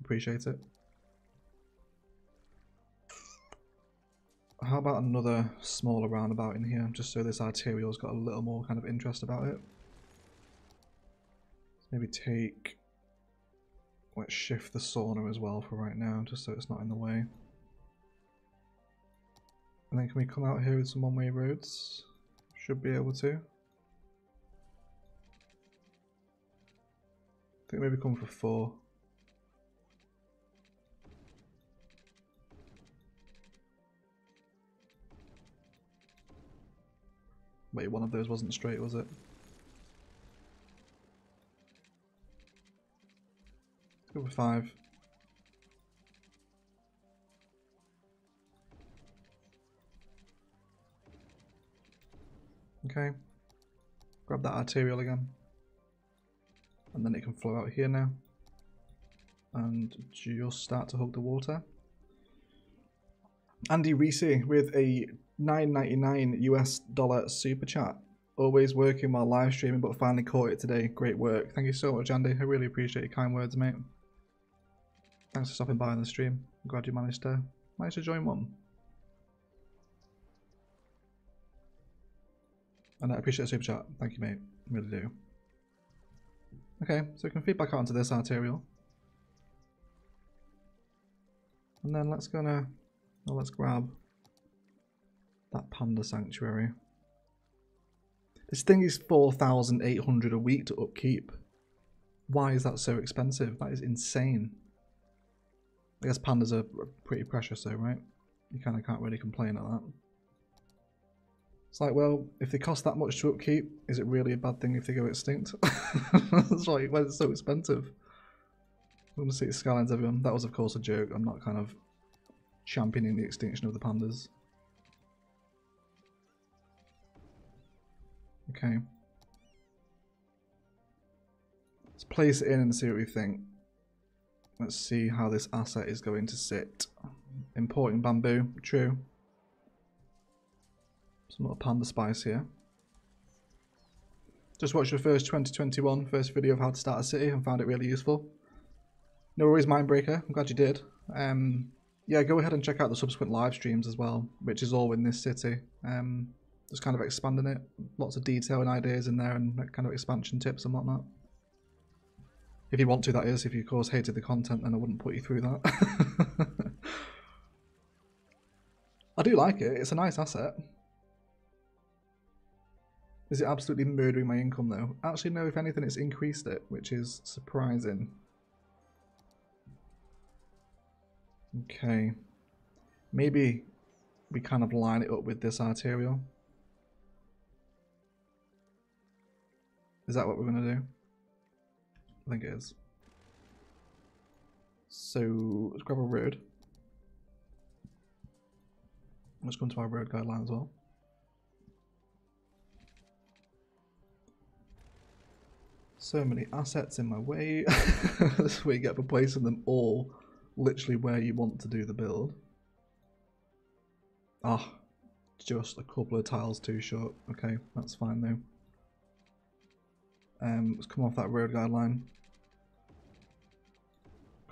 Appreciate it. How about another smaller roundabout in here, just so this arterial's got a little more kind of interest about it. Maybe take... Let's shift the sauna as well for right now, just so it's not in the way. And then can we come out here with some one-way roads? Should be able to. I think maybe come for four. Wait, one of those wasn't straight, was it? Let's go for five. Okay. Grab that arterial again. And then it can flow out here now. And just start to hug the water. Andy Reese with a nine ninety-nine U S dollar super chat. Always working while live streaming, but finally caught it today. Great work. Thank you so much, Andy. I really appreciate your kind words, mate. Thanks for stopping by on the stream. I'm glad you managed to managed to join one. And I appreciate the super chat. Thank you, mate. I really do. Okay, so we can feed back onto this arterial. And then let's gonna well, let's grab that panda sanctuary. This thing is four thousand eight hundred a week to upkeep. Why is that so expensive? That is insane. I guess pandas are pretty precious though, right? You kind of can't really complain at that. It's like, well, if they cost that much to upkeep, is it really a bad thing if they go extinct? It's like, well, it's so expensive. We're going to see the skylines, everyone. That was, of course, a joke. I'm not kind of championing the extinction of the pandas. Okay. Let's place it in and see what we think. Let's see how this asset is going to sit. Importing bamboo, true. Some little panda spice here. Just watched your first twenty twenty-one first video of how to start a city and found it really useful. No worries, Mindbreaker. I'm glad you did. Um, yeah, go ahead and check out the subsequent live streams as well, which is all in this city. Um, just kind of expanding it. Lots of detail and ideas in there and kind of expansion tips and whatnot. If you want to, that is. If you, of course, hated the content, then I wouldn't put you through that. I do like it. It's a nice asset. Is it absolutely murdering my income, though? Actually, no. If anything, it's increased it, which is surprising. Okay. Maybe we kind of line it up with this arterial. Is that what we're going to do? I think it is. So let's grab a road. Let's go into our road guideline as well. So many assets in my way. This way you get for placing them all literally where you want to do the build. Ah, just a couple of tiles too short. Okay, that's fine though. Um, let's come off that road guideline.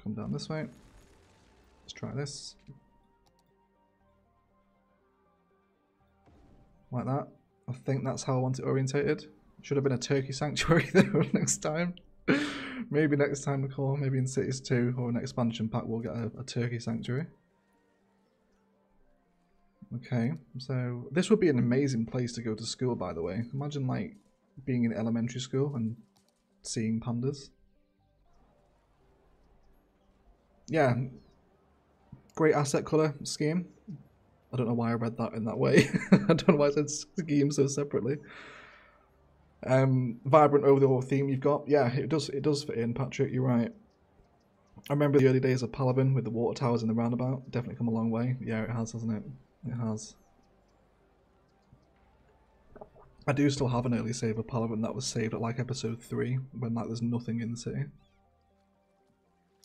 Come down this way. Let's try this. Like that. I think that's how I want it orientated. Should have been a turkey sanctuary though next time. Maybe next time, Nicole. Maybe in Cities two or an expansion pack we'll get a, a turkey sanctuary. Okay, so this would be an amazing place to go to school, by the way. Imagine like being in elementary school and seeing pandas. Yeah, great asset colour scheme. I don't know why I read that in that way. I don't know why I said scheme so separately. Um, vibrant overall theme you've got. Yeah, it does it does fit in, Patrick, you're right. I remember the early days of Palavan with the water towers and the roundabout. Definitely come a long way. Yeah, it has, hasn't it? It has. I do still have an early save of Palavan that was saved at like episode three when like there's nothing in the city.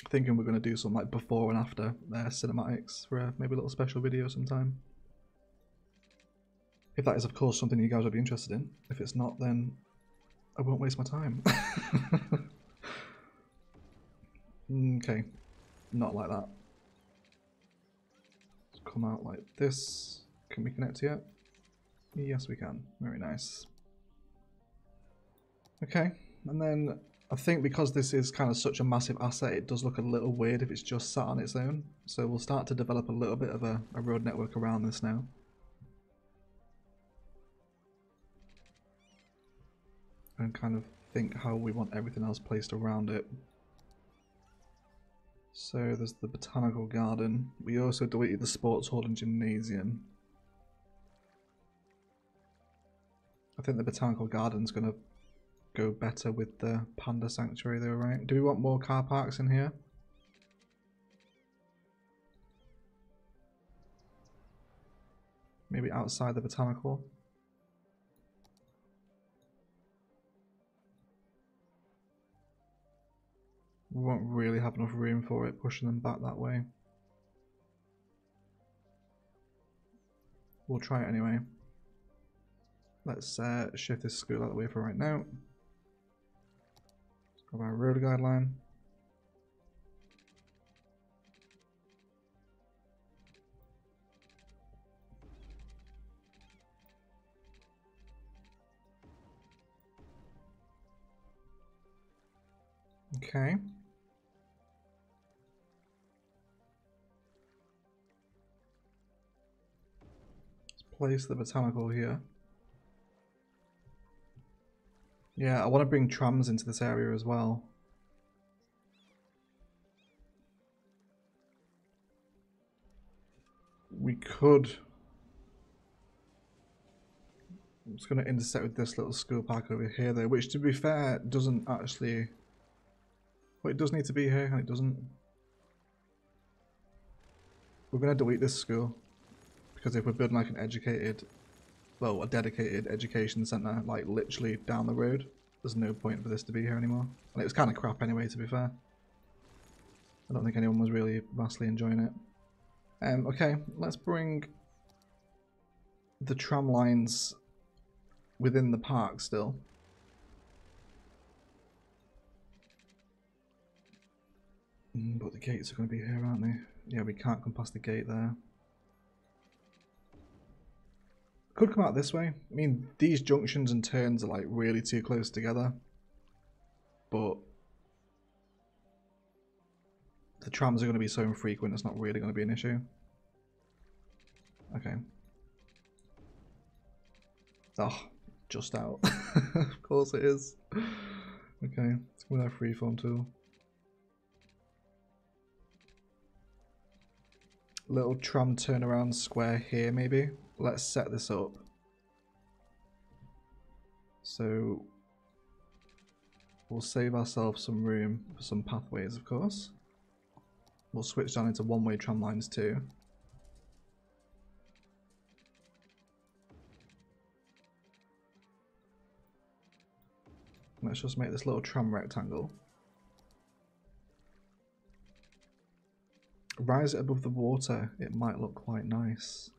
Thinking we're going to do some like before and after uh, cinematics for uh, maybe a little special video sometime. If that is of course something you guys would be interested in. If it's not, then I won't waste my time. Okay, not like that. Let's come out like this. Can we connect yet? Yes we can, very nice. Okay, and then I think because this is kind of such a massive asset, it does look a little weird if it's just sat on its own. So we'll start to develop a little bit of a, a road network around this now. And kind of think how we want everything else placed around it. So there's the botanical garden. We also deleted the sports hall and gymnasium. I think the botanical garden's gonna go better with the panda sanctuary though, right? Do we want more car parks in here? Maybe outside the botanical. We won't really have enough room for it, pushing them back that way. We'll try it anyway. Let's uh, shift this school out of the way for right now. Let's grab our road guideline. Okay. Let's place the botanical here. Yeah, I want to bring trams into this area as well. We could... I'm just going to intersect with this little school park over here though, which to be fair doesn't actually... Well, it does need to be here, and it doesn't. We're going to delete this school, because if we're building like an educated, well, a dedicated education centre, like literally down the road, there's no point for this to be here anymore. And it was kind of crap anyway, to be fair. I don't think anyone was really vastly enjoying it. Um, okay, let's bring the tram lines within the park still. But the gates are going to be here, aren't they? Yeah, we can't come past the gate there. Could come out this way. I mean, these junctions and turns are like really too close together. But the trams are going to be so infrequent, it's not really going to be an issue. Okay. Oh, just out. Of course it is. Okay, let's go with our freeform tool. Little tram turnaround square here, maybe. Let's set this up. So we'll save ourselves some room for some pathways, of course. We'll switch down into one-way tram lines too. Let's just make this little tram rectangle. Rise it above the water, it might look quite nice.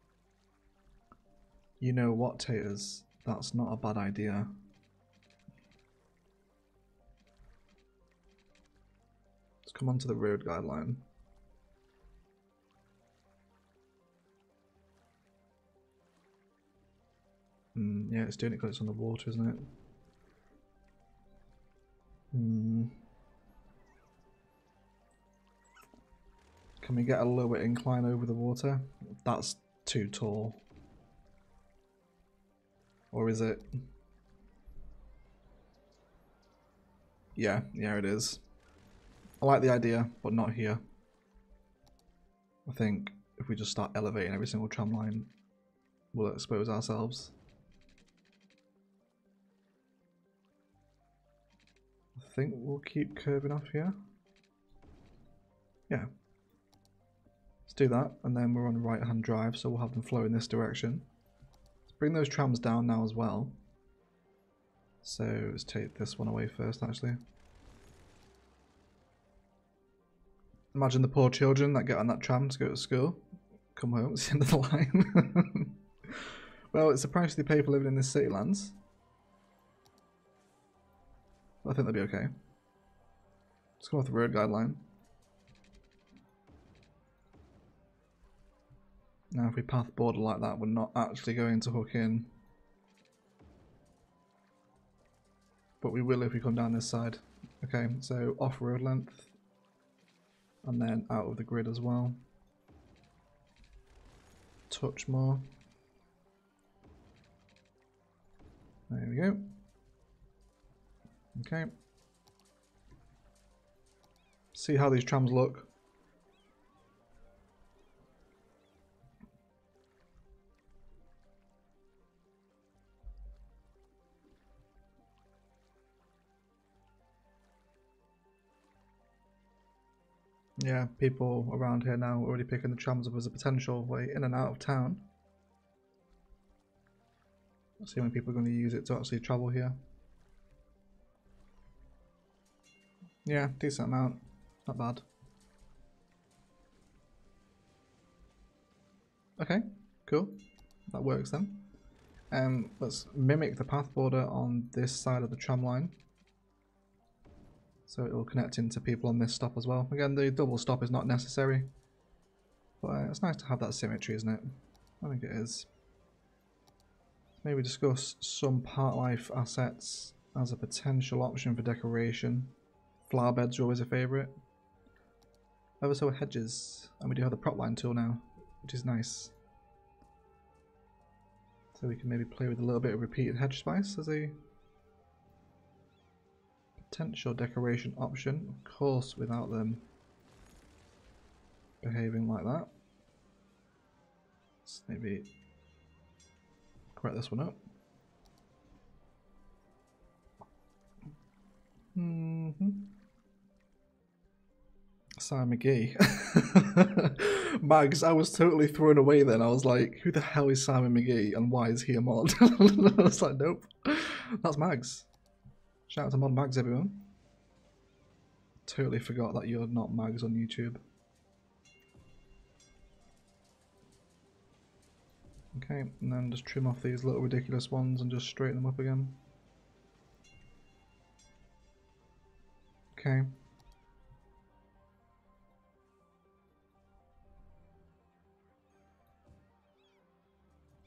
You know what, Taters? That's not a bad idea. Let's come onto the road guideline. Mm, yeah, it's doing it because it's on the water, isn't it? Hmm. Can we get a lower incline over the water? That's too tall. Or is it? Yeah, yeah it is. I like the idea, but not here. I think if we just start elevating every single tram line, we'll expose ourselves. I think we'll keep curving off here. Yeah. Do that, and then we're on right hand drive, so we'll have them flow in this direction. Let's bring those trams down now as well. So let's take this one away first, actually. Imagine the poor children that get on that tram to go to school, come home, it's the end of the line. Well, it's the price they pay for living in this city lands. I think they'll be okay. Let's go off the road guideline. Now if we path border like that, we're not actually going to hook in. But we will if we come down this side. Okay, so off road length. And then out of the grid as well. Touch more. There we go. Okay. See how these trams look. Yeah, people around here now already picking the trams up as a potential way in and out of town. Let's see when people are going to use it to actually travel here. Yeah, decent amount. Not bad. Okay, cool. That works then. Um, let's mimic the path border on this side of the tram line. So it will connect into people on this stop as well. Again, the double stop is not necessary. But uh, it's nice to have that symmetry, isn't it? I think it is. Maybe discuss some part life assets as a potential option for decoration. Flower beds are always a favourite. Ever so hedges, and we do have the prop line tool now, which is nice. So we can maybe play with a little bit of repeated hedge spice as a potential decoration option. Of course, without them behaving like that. Let's maybe correct this one up. Mm-hmm. Cy McGee. Mags, I was totally thrown away then. I was like, who the hell is Simon McGee and why is he a mod? I was like, nope. That's Mags. Shout out to Mod Mags, everyone. Totally forgot that you're not Mags on YouTube. Okay, and then just trim off these little ridiculous ones and just straighten them up again. Okay.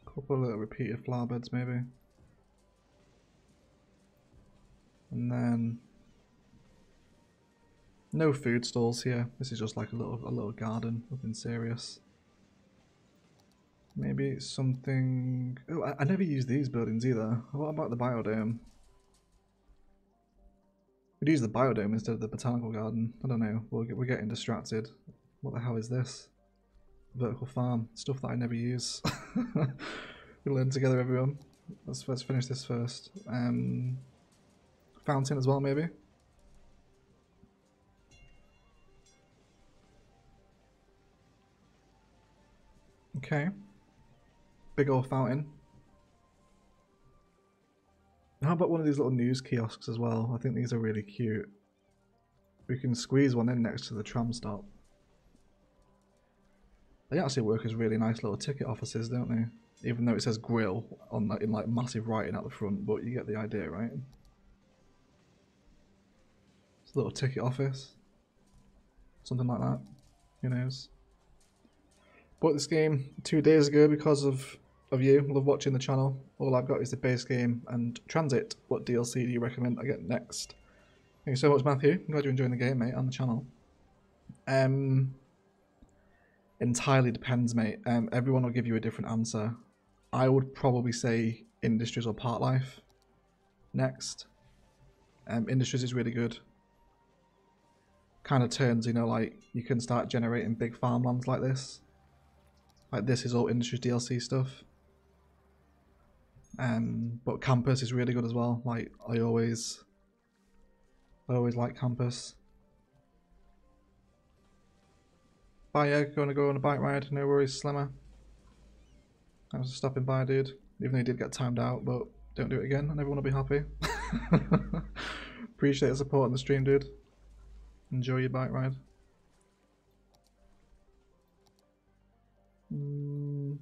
Couple little repeated flower beds maybe. And then no food stalls here. This is just like a little a little garden, nothing serious. Maybe something. Oh, I, I never use these buildings either. What about the biodome? We'd use the biodome instead of the botanical garden. I don't know. We'll get, we're getting distracted. What the hell is this? Vertical farm. Stuff that I never use. We learn together, everyone. Let's, let's finish this first. Um, fountain as well, maybe. Okay. Big old fountain. How about one of these little news kiosks as well? I think these are really cute. We can squeeze one in next to the tram stop. They actually work as really nice little ticket offices, don't they? Even though it says grill on in like massive writing at the front, but you get the idea, right? It's a little ticket office. Something like that. Who knows? Bought this game two days ago because of of you. Love watching the channel. All I've got is the base game and Transit. What D L C do you recommend I get next? Thank you so much, Matthew. I'm glad you're enjoying the game, mate, and the channel. Um, entirely depends, mate. Um, everyone will give you a different answer. I would probably say Industries or Part Life next. Um, Industries is really good. Kind of turns, you know, like you can start generating big farmlands like this. Like this is all Industries D L C stuff. Um, but Campus is really good as well. Like I always, I always like Campus. Bye, yeah, going to go on a bike ride. No worries, Slimmer. I was stopping by, dude. Even though he did get timed out, but don't do it again, and everyone will be happy. Appreciate the support on the stream, dude. Enjoy your bike ride. Mm.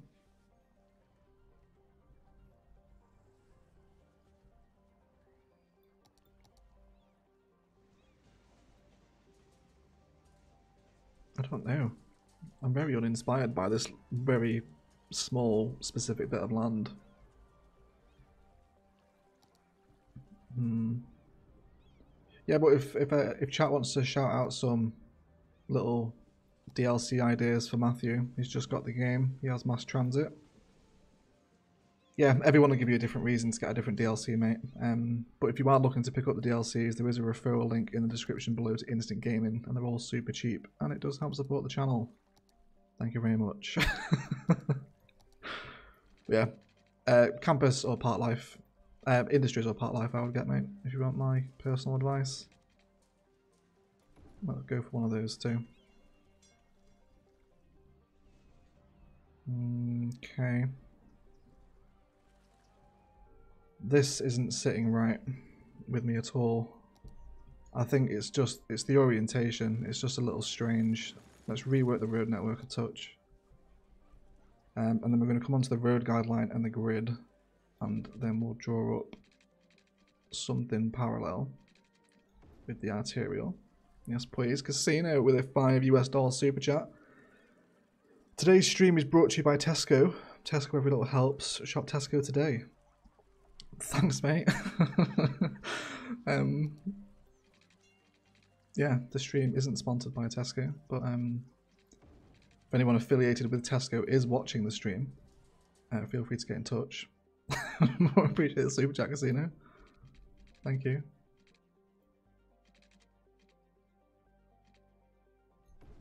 I don't know. I'm very uninspired by this very small, specific bit of land. Hmm. Yeah, but if if uh, if chat wants to shout out some little D L C ideas for Matthew. He's just got the game. He has mass transit. Yeah, everyone will give you a different reason to get a different D L C, mate. Um, but if you are looking to pick up the D L Cs, there is a referral link in the description below to Instant Gaming, and they're all super cheap, and it does help support the channel. Thank you very much. Yeah, uh, Campus or Part Life, uh, Industries or Part Life I would get, mate, if you want my personal advice. I'll go for one of those too. Okay. This isn't sitting right with me at all. I think it's just, it's the orientation. It's just a little strange. Let's rework the road network a touch. Um, and then we're going to come onto the road guideline and the grid, and then we'll draw up something parallel with the arterial. Yes, please. Casino with a five US dollar super chat. Today's stream is brought to you by Tesco. Tesco, every little helps. Shop Tesco today. Thanks, mate. um, yeah, the stream isn't sponsored by Tesco, but um, if anyone affiliated with Tesco is watching the stream, uh, feel free to get in touch. More appreciate the super chat, Casino. Thank you.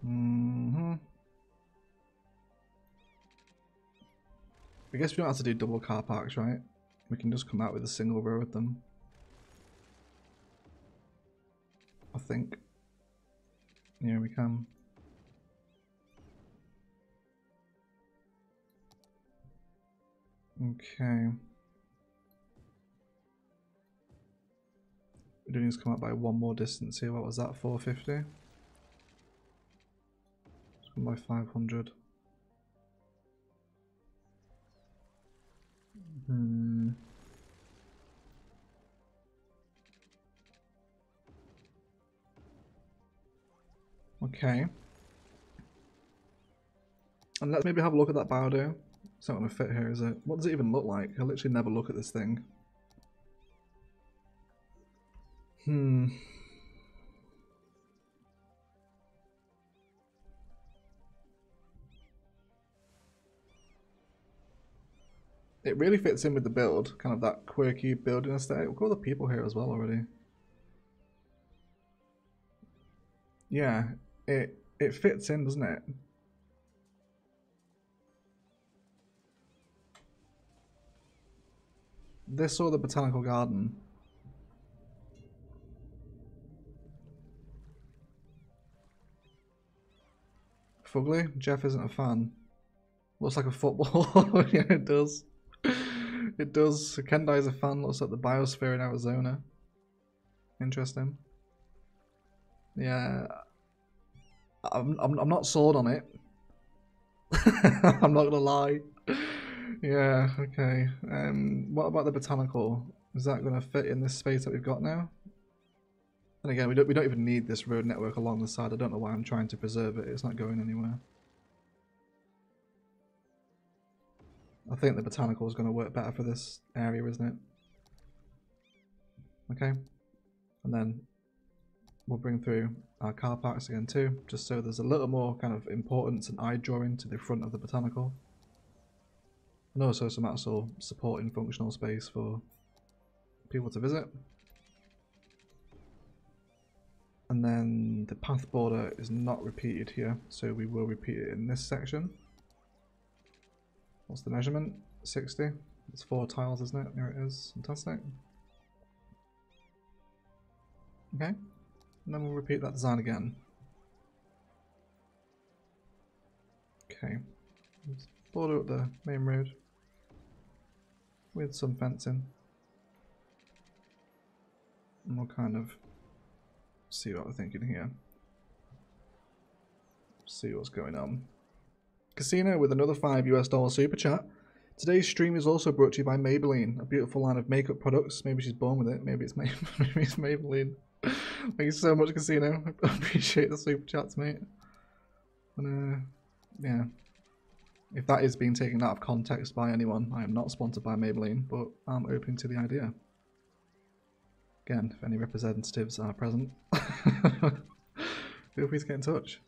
Mm-hmm. I guess we don't have to do double car parks, right? We can just come out with a single row with them, I think. Yeah, we can. Okay. We do need to come out by one more distance here. What was that? four fifty? Let's come by five hundred. Hmm. Okay. And let's maybe have a look at that biodome. It's not going to fit here, is it? What does it even look like? I literally never look at this thing. Hmm. It really fits in with the build, kind of that quirky building aesthetic. Look at all the people here as well already. Yeah, it it fits in, doesn't it? This or the botanical garden. Fugly? Jeff isn't a fan. Looks like a football. Yeah, it does. It does. Kendai's a fan, looks at the biosphere in Arizona. Interesting. Yeah. I'm, I'm, I'm not sold on it. I'm not gonna lie. Yeah, okay. Um, what about the botanical? Is that gonna fit in this space that we've got now? And again, we don't, we don't even need this road network along the side. I don't know why I'm trying to preserve it. It's not going anywhere. I think the botanical is going to work better for this area, isn't it? Okay. And then we'll bring through our car parks again too, just so there's a little more kind of importance and eye drawing to the front of the botanical. And also some actual supporting functional space for people to visit. And then the path border is not repeated here, so we will repeat it in this section. What's the measurement? sixty. It's four tiles, isn't it? There it is. Fantastic. Okay. And then we'll repeat that design again. Okay. Let's border up the main road with some fencing. And we'll kind of see what we're thinking here. See what's going on. Casino with another five US dollar super chat. Today's stream is also brought to you by Maybelline, a beautiful line of makeup products. Maybe she's born with it. Maybe it's, May Maybe it's Maybelline. Thank you so much, Casino. I appreciate the super chats, mate. And, uh, yeah. If that is being taken out of context by anyone, I am not sponsored by Maybelline, but I'm open to the idea. Again, if any representatives are present, feel free to get in touch.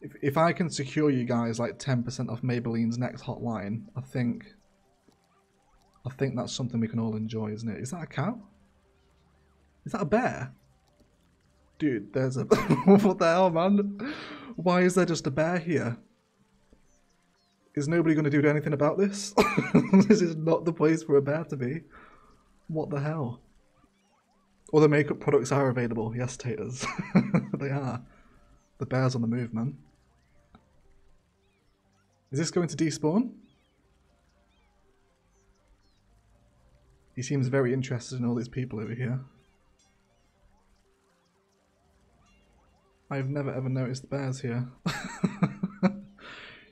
If, if I can secure you guys like ten percent off Maybelline's next hotline, I think I think that's something we can all enjoy, isn't it? Is that a cow? Is that a bear? Dude, there's a... What the hell, man? Why is there just a bear here? Is nobody going to do anything about this? This is not the place for a bear to be. What the hell? Other makeup products are available. Yes, taters. They are. The bear's on the move, man. Is this going to despawn? He seems very interested in all these people over here. I've never ever noticed the bears here.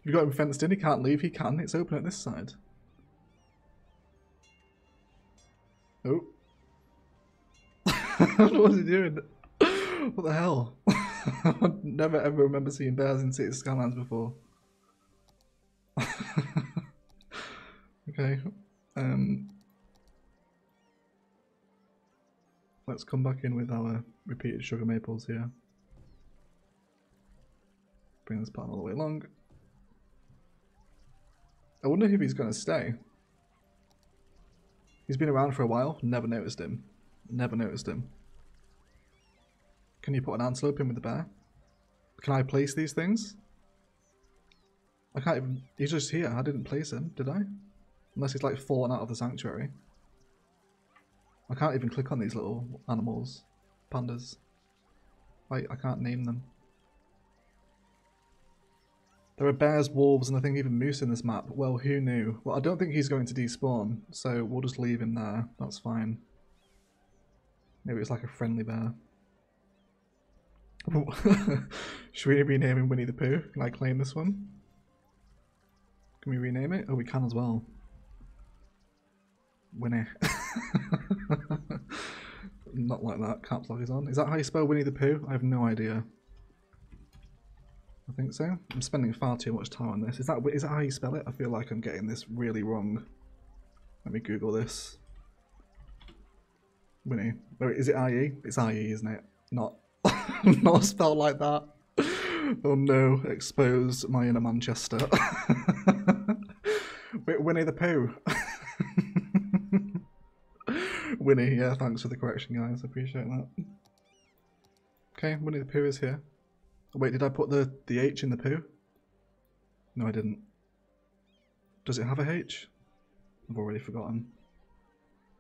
You've got him fenced in, he can't leave, he can, it's open at this side. Oh. What was he doing? What the hell? I've never ever remember seeing bears in Cities Skylines before. Okay. Um, let's come back in with our repeated sugar maples here. Bring this part all the way along. I wonder if he's going to stay. He's been around for a while, never noticed him. Never noticed him. Can you put an antelope in with the bear? Can I place these things? I can't even... He's just here. I didn't place him, did I? Unless he's like fallen out of the sanctuary. I can't even click on these little animals. Pandas. Like, I can't name them. There are bears, wolves, and I think even moose in this map. Well, who knew? Well, I don't think he's going to despawn, so we'll just leave him there. That's fine. Maybe it's like a friendly bear. Should we rename him Winnie the Pooh? Can I claim this one? Can we rename it? Oh, we can as well. Winnie. Not like that. Caps lock is on. Is that how you spell Winnie the Pooh? I have no idea. I think so. I'm spending far too much time on this. Is that is that how you spell it? I feel like I'm getting this really wrong. Let me Google this. Winnie. Oh, is it I E? It's I E, isn't it? Not, not spelled like that. Oh no! Expose my inner Manchester. Winnie the Pooh. Winnie. Yeah, thanks for the correction, guys. I appreciate that. Okay, Winnie the Pooh is here. Wait, did I put the, the H in the poo? No, I didn't. Does it have a H? I've already forgotten.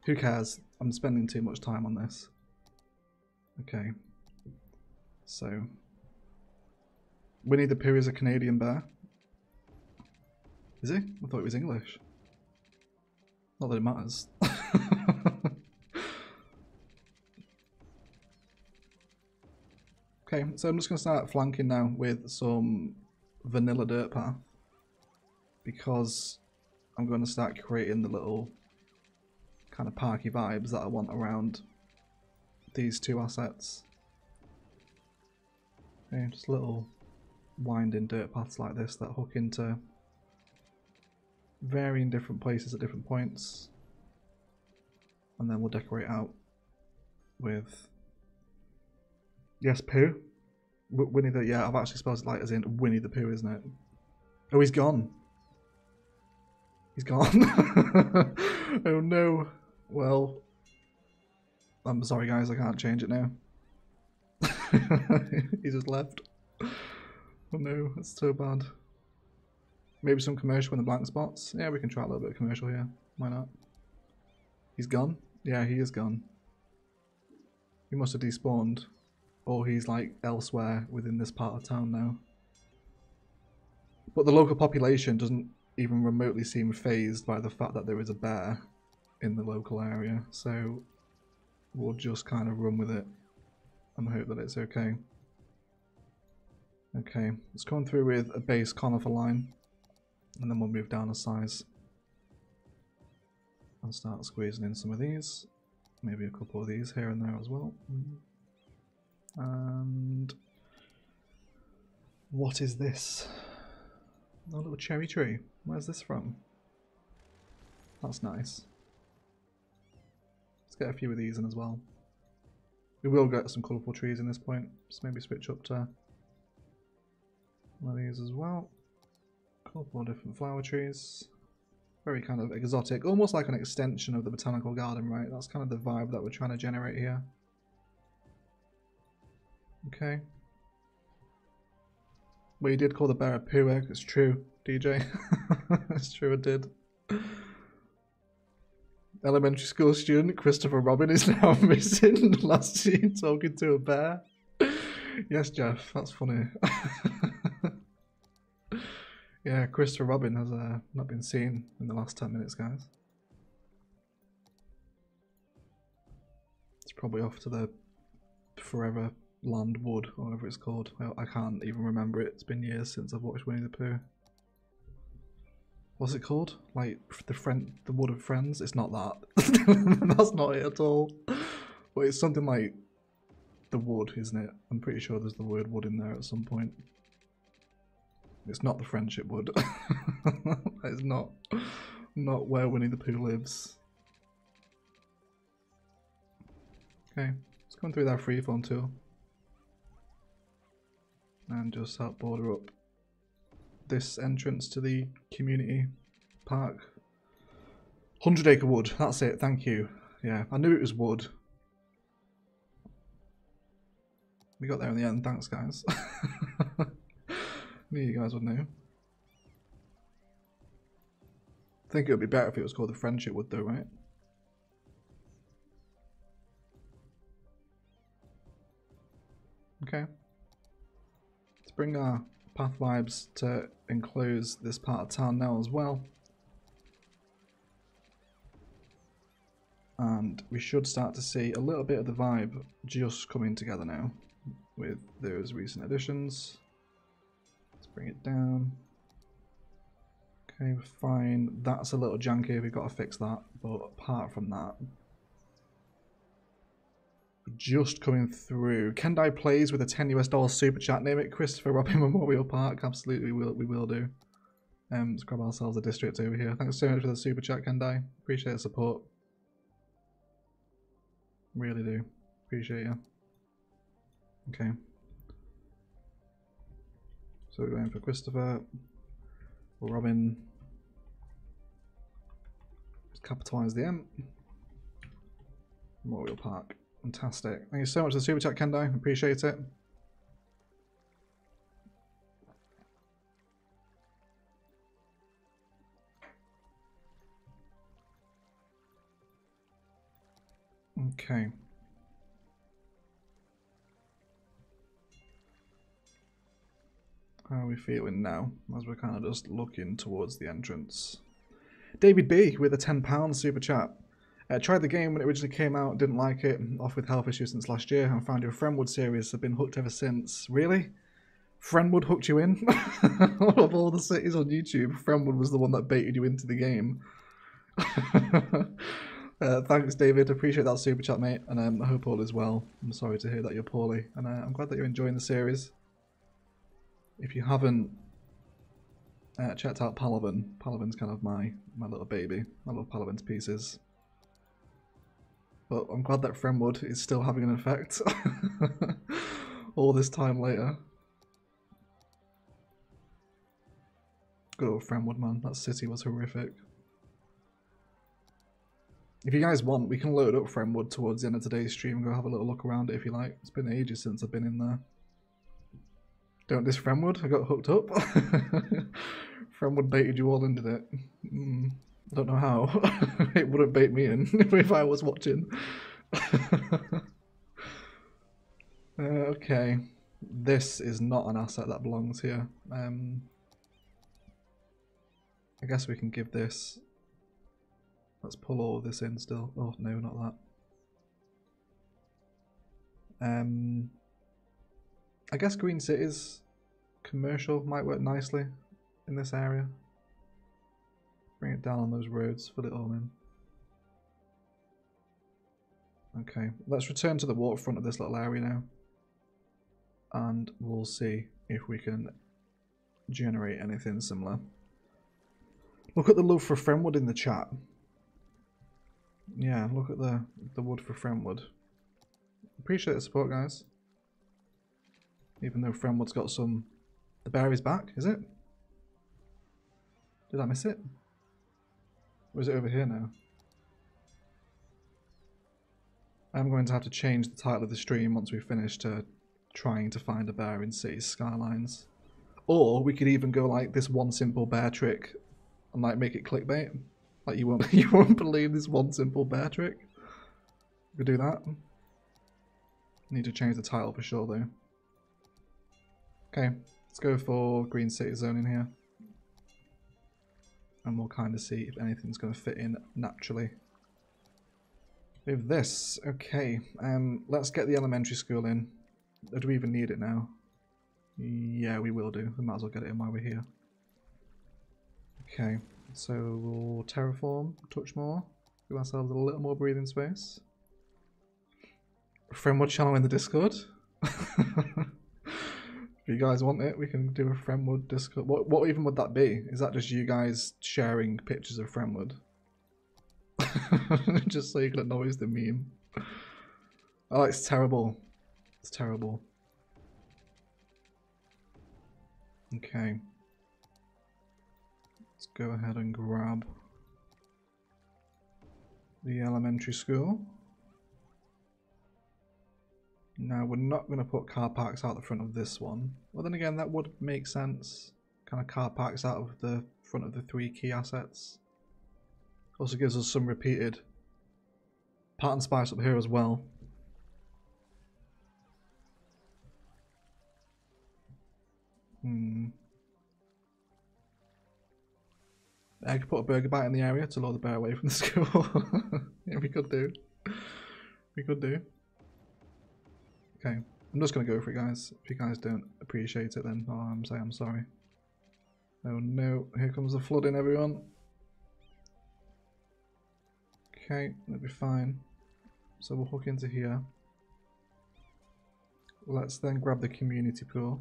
Who cares? I'm spending too much time on this. Okay. So. Winnie the Pooh is a Canadian bear. Is he? I thought he was English. Not that it matters. Okay, so I'm just going to start flanking now with some vanilla dirt path because I'm going to start creating the little kind of parky vibes that I want around these two assets. Okay, just little winding dirt paths like this that hook into varying different places at different points, and then we'll decorate out with... Yes, Pooh. Winnie the... Yeah, I've actually spelled it like as in Winnie the Pooh, isn't it? Oh, he's gone. He's gone. Oh, no. Well, I'm sorry, guys. I can't change it now. He just left. Oh, no. That's so bad. Maybe some commercial in the blank spots. Yeah, we can try a little bit of commercial here. Why not? He's gone? Yeah, he is gone. He must have despawned. Or he's like elsewhere within this part of town now. But the local population doesn't even remotely seem phased by the fact that there is a bear in the local area. So we'll just kind of run with it and hope that it's okay. Okay, let's come through with a base conifer line. And then we'll move down a size. And start squeezing in some of these. Maybe a couple of these here and there as well. Mm-hmm. And what is this? A little cherry tree. Where's this from? That's nice. Let's get a few of these in as well. We will get some colourful trees in this point. Just maybe switch up to one of these as well. A couple of different flower trees. Very kind of exotic. Almost like an extension of the botanical garden, right? That's kind of the vibe that we're trying to generate here. Okay. Well, you did call the bear a poo egg. It's true, D J. It's true, I did. Elementary school student Christopher Robin is now missing. Last seen talking to a bear. Yes, Jeff. That's funny. Yeah, Christopher Robin has uh, not been seen in the last ten minutes, guys. It's probably off to the forever Land Wood, or whatever it's called. I, I can't even remember it. It's been years since I've watched Winnie the Pooh. What's it called? Like the friend, the Wood of Friends? It's not that. That's not it at all. But it's something like the Wood, isn't it? I'm pretty sure there's the word wood in there at some point. It's not the Friendship Wood. It's not, not where Winnie the Pooh lives. Okay, let's go through that freeform tool. And just help border up this entrance to the community park. Hundred Acre Wood, that's it, thank you. Yeah, I knew it was wood. We got there in the end, thanks guys. Knew you guys would know. I think it would be better if it was called the Friendship Wood though, right? Okay. Let's bring our path vibes to enclose this part of town now as well. And we should start to see a little bit of the vibe just coming together now with those recent additions. Let's bring it down. Okay, fine. That's a little janky. We've got to fix that. But apart from that, just coming through. Kendai plays with a ten US dollar super chat. Name it Christopher Robin Memorial Park. Absolutely, we will, we will do. Um, let's grab ourselves a district over here. Thanks so much for the super chat, Kendai. Appreciate the support. Really do. Appreciate you. Okay. So we're going for Christopher. Robin. Just capitalise the M. Memorial Park. Fantastic. Thank you so much for the super chat, Kendai. Appreciate it. Okay. How are we feeling now? As we're kind of just looking towards the entrance. David B with a ten pound super chat. Uh, tried the game when it originally came out, didn't like it, off with health issues since last year, and found your Friendwood series. I've been hooked ever since. Really? Friendwood hooked you in? Of all the cities on YouTube, Friendwood was the one that baited you into the game. uh, thanks, David. Appreciate that super chat, mate, and um, I hope all is well. I'm sorry to hear that you're poorly, and uh, I'm glad that you're enjoying the series. If you haven't uh, checked out Palavan, Palavan's kind of my, my little baby. I love Palavan to pieces. But I'm glad that Friendwood is still having an effect all this time later. Good old Friendwood, man. That city was horrific. If you guys want, we can load up Friendwood towards the end of today's stream and go have a little look around it if you like. It's been ages since I've been in there. Don't diss Friendwood. I got hooked up. Friendwood baited you all into that. Mm. I don't know how. It wouldn't bait me in if I was watching. uh, okay. This is not an asset that belongs here. Um, I guess we can give this... Let's pull all of this in still. Oh, no, not that. Um, I guess Green Cities commercial might work nicely in this area. Bring it down on those roads, fill it all in. Okay, let's return to the waterfront of this little area now. And we'll see if we can generate anything similar. Look at the love for Friendwood in the chat. Yeah, look at the, the wood for Friendwood. Appreciate the support, guys. Even though Friendwood's got some... The berries back, is it? Did I miss it? Or is it over here now? I'm going to have to change the title of the stream once we finish to trying to find a bear in Cities Skylines. Or we could even go like this one simple bear trick and like make it clickbait. Like you won't you won't believe this one simple bear trick. We could do that. Need to change the title for sure though. Okay, let's go for Green City Zone in here. And we'll kind of see if anything's going to fit in naturally. With this, okay, um, let's get the elementary school in. Or do we even need it now? Yeah, we will do. We might as well get it in while we're here. Okay, so we'll terraform, touch more, give ourselves a little more breathing space. A friendwood channel in the Discord. If you guys want it, we can do a friendwood Discord. What, what even would that be? Is that just you guys sharing pictures of friendwood? Just so you can acknowledge the meme. Oh, it's terrible. It's terrible. Okay. Let's go ahead and grab the elementary school. Now, we're not going to put car parks out the front of this one. Well, then again, that would make sense. Kind of car parks out of the front of the three key assets. Also gives us some repeated pattern spice up here as well. Hmm. I could put a burger bite in the area to lure the bear away from the school. Yeah, we could do. We could do. Okay, I'm just going to go for it, guys. If you guys don't appreciate it, then oh, I'm saying I'm sorry. Oh no, here comes the flooding, everyone. Okay, that'll be fine. So we'll hook into here. Let's then grab the community pool.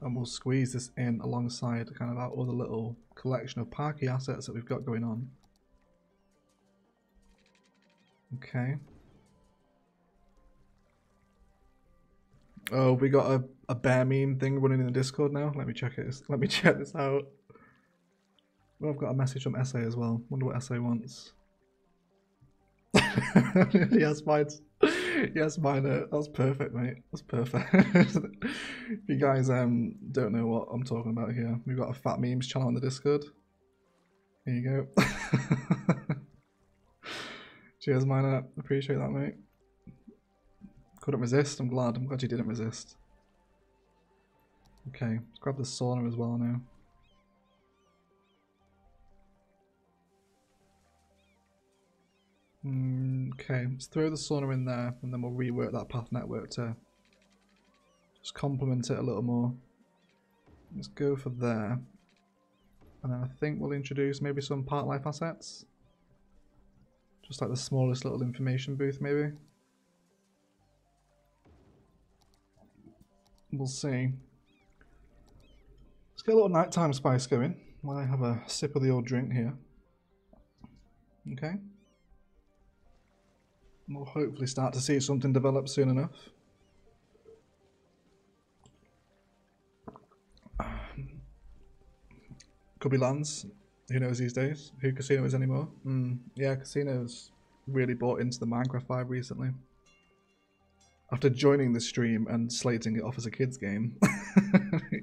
And we'll squeeze this in alongside kind of our other little collection of parky assets that we've got going on. Okay. Oh, we got a, a bear meme thing running in the Discord now. Let me check it. Let me check this out. Well, I've got a message from S A as well. Wonder what S A wants. Yes, mine. Yes, mine. That's perfect, mate. That's perfect. If you guys um don't know what I'm talking about here, we've got a fat memes channel on the Discord. Here you go. Cheers, mine. Appreciate that, mate. Couldn't resist. I'm glad. I'm glad you didn't resist. Okay, let's grab the sauna as well now. Mm, okay, let's throw the sauna in there, and then we'll rework that path network to just complement it a little more. Let's go for there. And then I think we'll introduce maybe some park life assets. Just like the smallest little information booth, maybe. We'll see. Let's get a little nighttime spice going while I have a sip of the old drink here. Okay. And we'll hopefully start to see something develop soon enough. Could be lands. Who knows these days? Who casino is anymore? Mm, yeah, casinos really bought into the Minecraft vibe recently. After joining the stream and slating it off as a kid's game,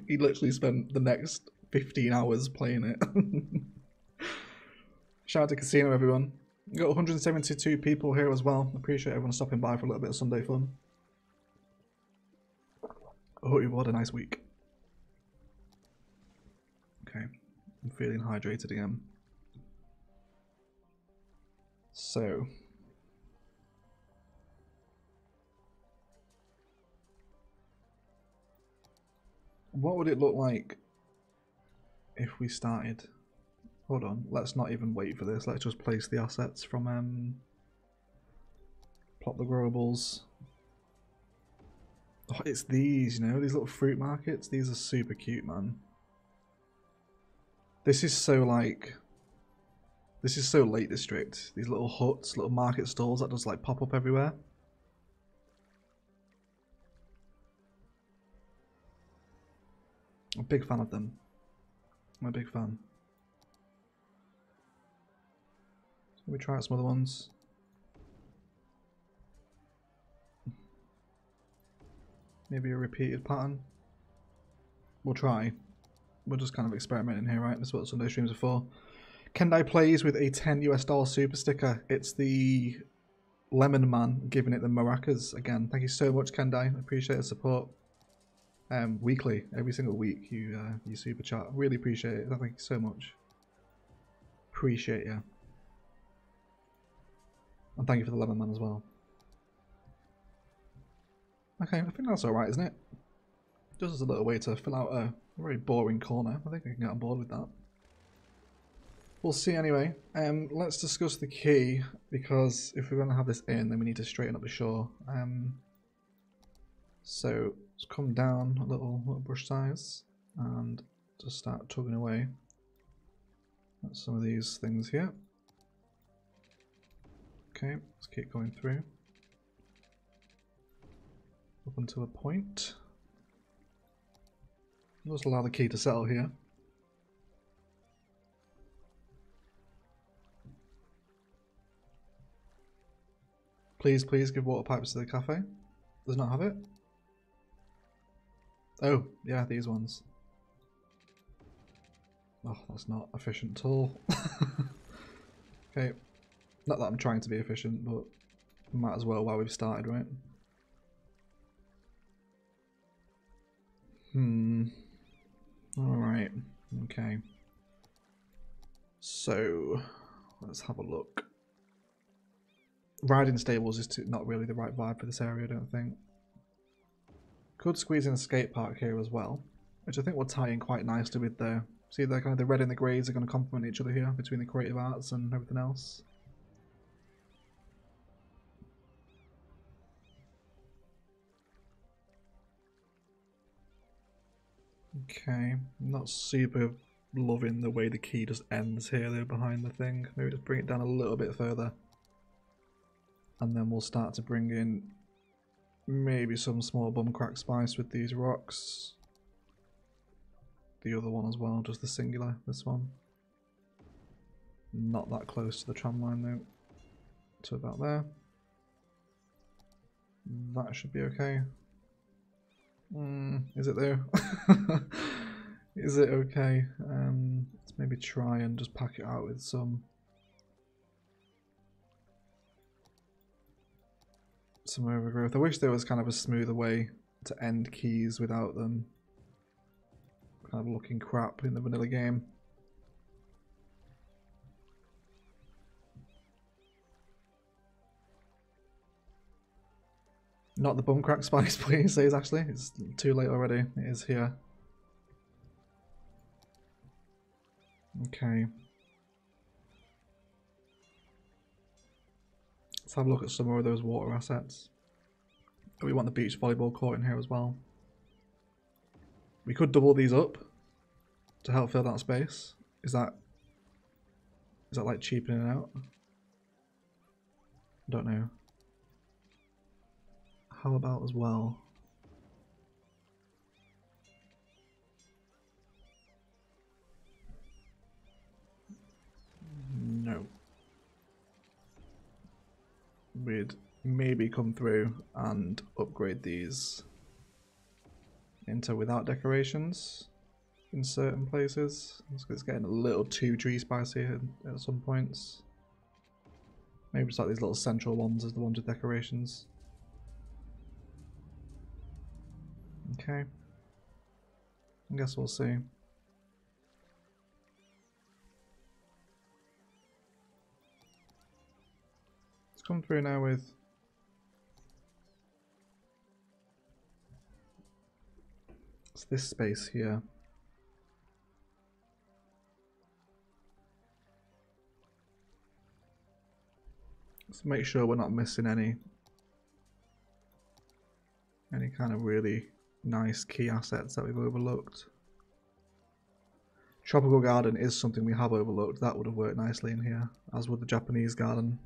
he literally spent the next fifteen hours playing it. Shout out to Casino, everyone. We've got one hundred seventy-two people here as well. Appreciate everyone stopping by for a little bit of Sunday fun. I hope you've had a nice week. Okay, I'm feeling hydrated again. So. What would it look like if we started? Hold on, let's not even wait for this. Let's just place the assets from um, Plot the Growables. Oh, it's these, you know, these little fruit markets. These are super cute, man. This is so like, this is so Lake District. These little huts, little market stalls that just like pop up everywhere. I'm a big fan of them. I'm a big fan. Let me try out some other ones. Maybe a repeated pattern. We'll try. We're just kind of experimenting here, right? That's what Sunday streams are for. Kendai plays with a ten US dollar super sticker. It's the Lemon Man giving it the maracas again. Thank you so much, Kendai. Appreciate the support. Um, weekly, every single week, you uh, you super chat. Really appreciate it. Thank you so much. Appreciate you. And thank you for the lemon man as well. Okay, I think that's alright, isn't it? Just as a little way to fill out a very boring corner. I think I can get on board with that. We'll see anyway. Um, let's discuss the key, because if we're going to have this in, then we need to straighten up the shore. Um, so let's come down a little, little brush size and just start tugging away at some of these things here. Okay, let's keep going through. Up until a point. Let's allow the key to settle here. Please, please give water pipes to the cafe. Does not have it. Oh, yeah, these ones. Oh, that's not efficient at all. Okay. Not that I'm trying to be efficient, but might as well while we've started, right? Hmm. Alright. Okay. So, let's have a look. Riding stables is too, not really the right vibe for this area, I don't think. Could squeeze in a skate park here as well, which I think will tie in quite nicely with the... See, they're kind of the red and the greys are going to complement each other here, between the creative arts and everything else. Okay, I'm not super loving the way the key just ends here though behind the thing. Maybe just bring it down a little bit further. And then we'll start to bring in maybe some small bumcrack spice with these rocks. The other one as well, just the singular, this one. Not that close to the tram line though. To about there. That should be okay. Mm, is it though? Is it okay? Um, let's maybe try and just pack it out with some some overgrowth. I wish there was kind of a smoother way to end keys without them kind of looking crap in the vanilla game. Not the bum crack spice, please, says Ashley. It's too late already. It is here. Okay. Let's have a look at some more of those water assets. We want the beach volleyball court in here as well. We could double these up to help fill that space. Is that... Is that like cheapening it out? I don't know. How about as well? No. We'd maybe come through and upgrade these into without decorations in certain places. It's getting a little too tree spicy at some points. Maybe just like these little central ones as the ones with decorations. Okay, I guess we'll see. Let's come through now with it's this space here. Let's make sure we're not missing any any kind of really nice key assets that we've overlooked. Tropical garden is something we have overlooked. That would have worked nicely in here, as would the Japanese garden.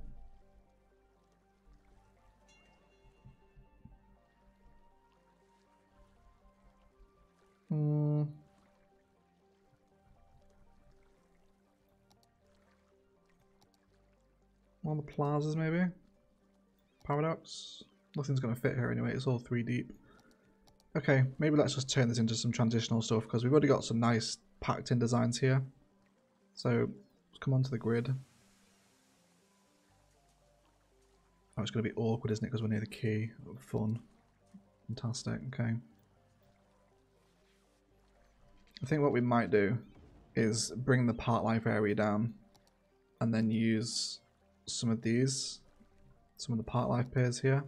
Mm. One of the plazas maybe? Paradox? Nothing's going to fit here anyway, it's all three deep. Okay, maybe let's just turn this into some transitional stuff, because we've already got some nice packed in designs here. So, let's come onto the grid. Oh, it's going to be awkward, isn't it, because we're near the key. Fun. Fantastic, okay. I think what we might do is bring the park life area down and then use some of these, some of the park life pairs here.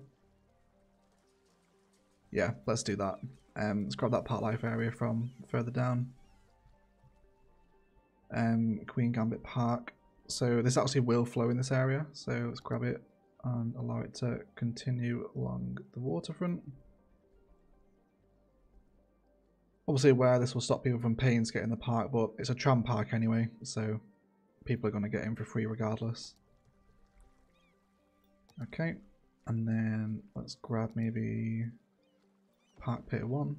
Yeah, let's do that. Um, let's grab that part life area from further down. Um, Queen Gambit Park. So this actually will flow in this area, so let's grab it and allow it to continue along the waterfront. Obviously aware this will stop people from paying to get in the park, but it's a tram park anyway, so people are going to get in for free regardless. Okay, and then let's grab maybe Park Pier one.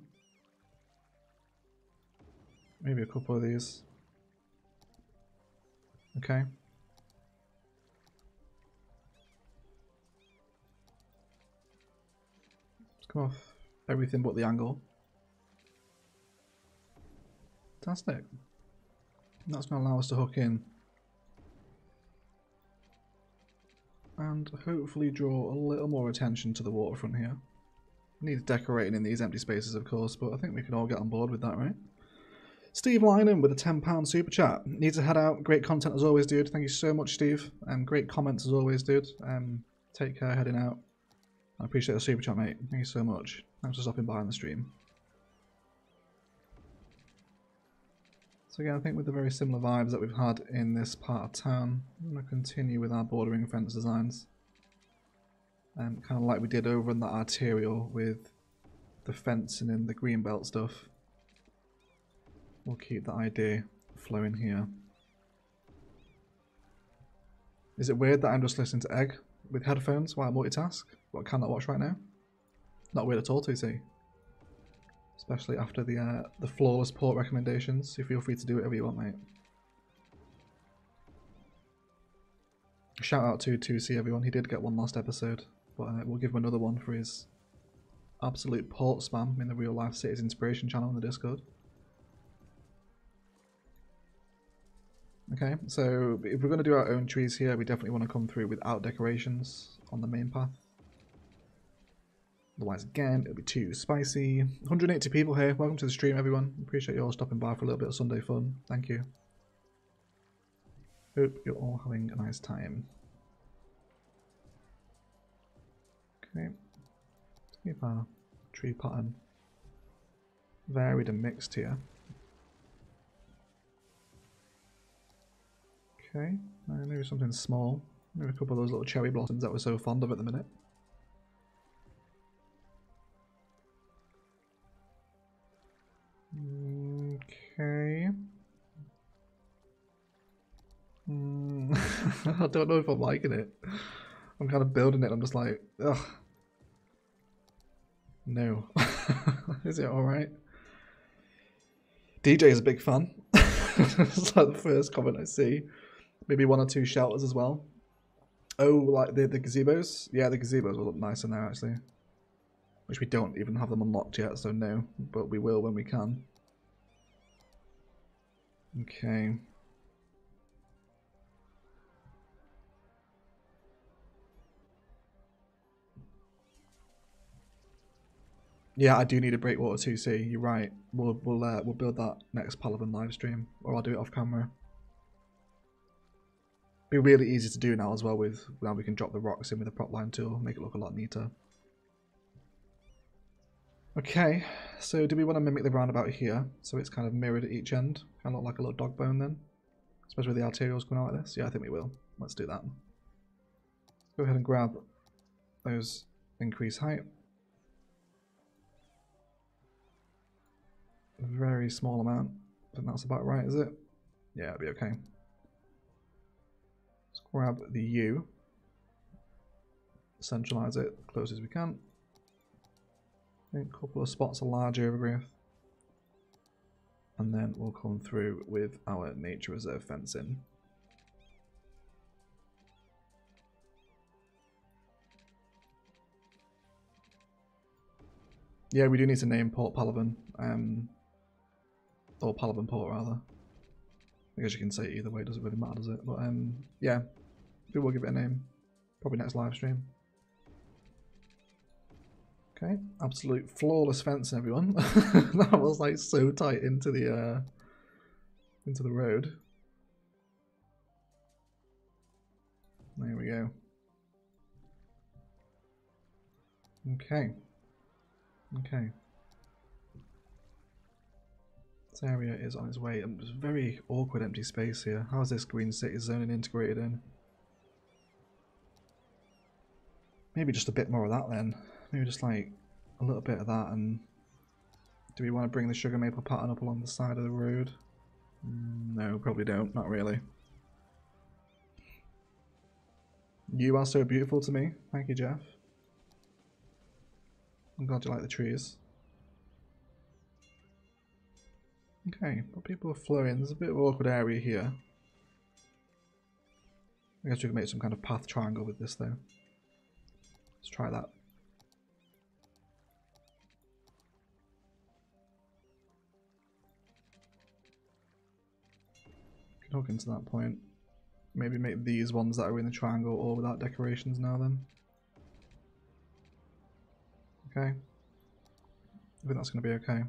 Maybe a couple of these. Okay. Let's come off everything but the angle. Fantastic. That's going to allow us to hook in and hopefully draw a little more attention to the waterfront here. Needs decorating in these empty spaces, of course, but I think we can all get on board with that, right? Steve Lynam with a ten pound super chat. Need to head out. Great content as always, dude. Thank you so much, Steve. And um, great comments as always, dude. Um, take care heading out. I appreciate the super chat, mate. Thank you so much. Thanks for stopping by on the stream. So again, I think with the very similar vibes that we've had in this part of town, I'm going to continue with our bordering fence designs. Um, kind of like we did over in the arterial with the fence and in the green belt stuff. We'll keep the idea flowing here. Is it weird that I'm just listening to Egg with headphones while I multitask? What I cannot watch right now? Not weird at all, T C. Especially after the uh, the flawless port recommendations, so feel free to do whatever you want, mate. Shout out to two C everyone, he did get one last episode, but uh, we'll give him another one for his absolute port spam in the Real Life Cities Inspiration channel on the Discord. Okay, so if we're going to do our own trees here, we definitely want to come through without decorations on the main path. Otherwise, again, it'll be too spicy. one hundred eighty people here. Welcome to the stream, everyone. Appreciate you all stopping by for a little bit of Sunday fun. Thank you. Hope you're all having a nice time. Okay. Let's keep our tree pattern varied and mixed here. Okay. Uh, maybe something small. Maybe a couple of those little cherry blossoms that we're so fond of at the minute. Okay. Mm. I don't know if I'm liking it. I'm kind of building it. I'm just like, ugh. No. Is it all right? D J is a big fan. It's like the first comment I see. Maybe one or two shelters as well. Oh, like the the gazebos. Yeah, the gazebos will look nice in there actually. Which we don't even have them unlocked yet, so no. But we will when we can. Okay. Yeah, I do need a breakwater two C. You're right. We'll we'll uh, we'll build that next Palavan live stream, or I'll do it off camera. Be really easy to do now as well. With now we can drop the rocks in with a prop line tool, make it look a lot neater. Okay, so do we want to mimic the roundabout here? So it's kind of mirrored at each end. Kind of look like a little dog bone then. Especially with the arterials coming out like this. Yeah, I think we will. Let's do that. Go ahead and grab those increased height. A very small amount. I think that's about right, is it? Yeah, it'll be okay. Let's grab the U. Centralize it as close as we can. A couple of spots of large overgrowth, and then we'll come through with our nature reserve fencing. Yeah, we do need to name Port Palavan, um, or Palavan Port rather. I guess you can say it either way; it doesn't really matter, does it? But um, yeah, we will give it a name. Probably next live stream. Okay, absolute flawless fencing, everyone. That was like so tight into the uh, into the road. There we go. Okay, Okay. This area is on its way. It's very awkward empty space here. How is this Green City zoning integrated in? Maybe just a bit more of that then. Maybe just like a little bit of that. And do we want to bring the sugar maple pattern up along the side of the road? No, probably don't. Not really. You are so beautiful to me. Thank you, Jeff. I'm glad you like the trees. Okay, but people are flowing. There's a bit of an awkward area here. I guess we can make some kind of path triangle with this though. Let's try that. We can hook into that point. Maybe make these ones that are in the triangle all without decorations now then. Okay. I think that's going to be okay.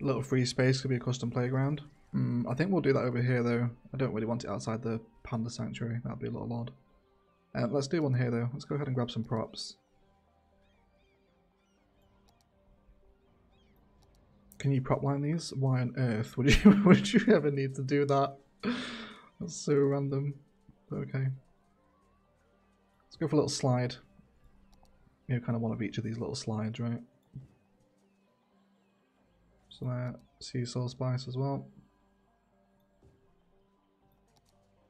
Little free space could be a custom playground. Mm, I think we'll do that over here though. I don't really want it outside the panda sanctuary. That'd be a little odd. Um, let's do one here though. Let's go ahead and grab some props. Can you prop line these? Why on earth would you would you ever need to do that? That's so random. Okay. Let's go for a little slide. You know, kind of one of each of these little slides, right? Some uh, sea salt spice as well.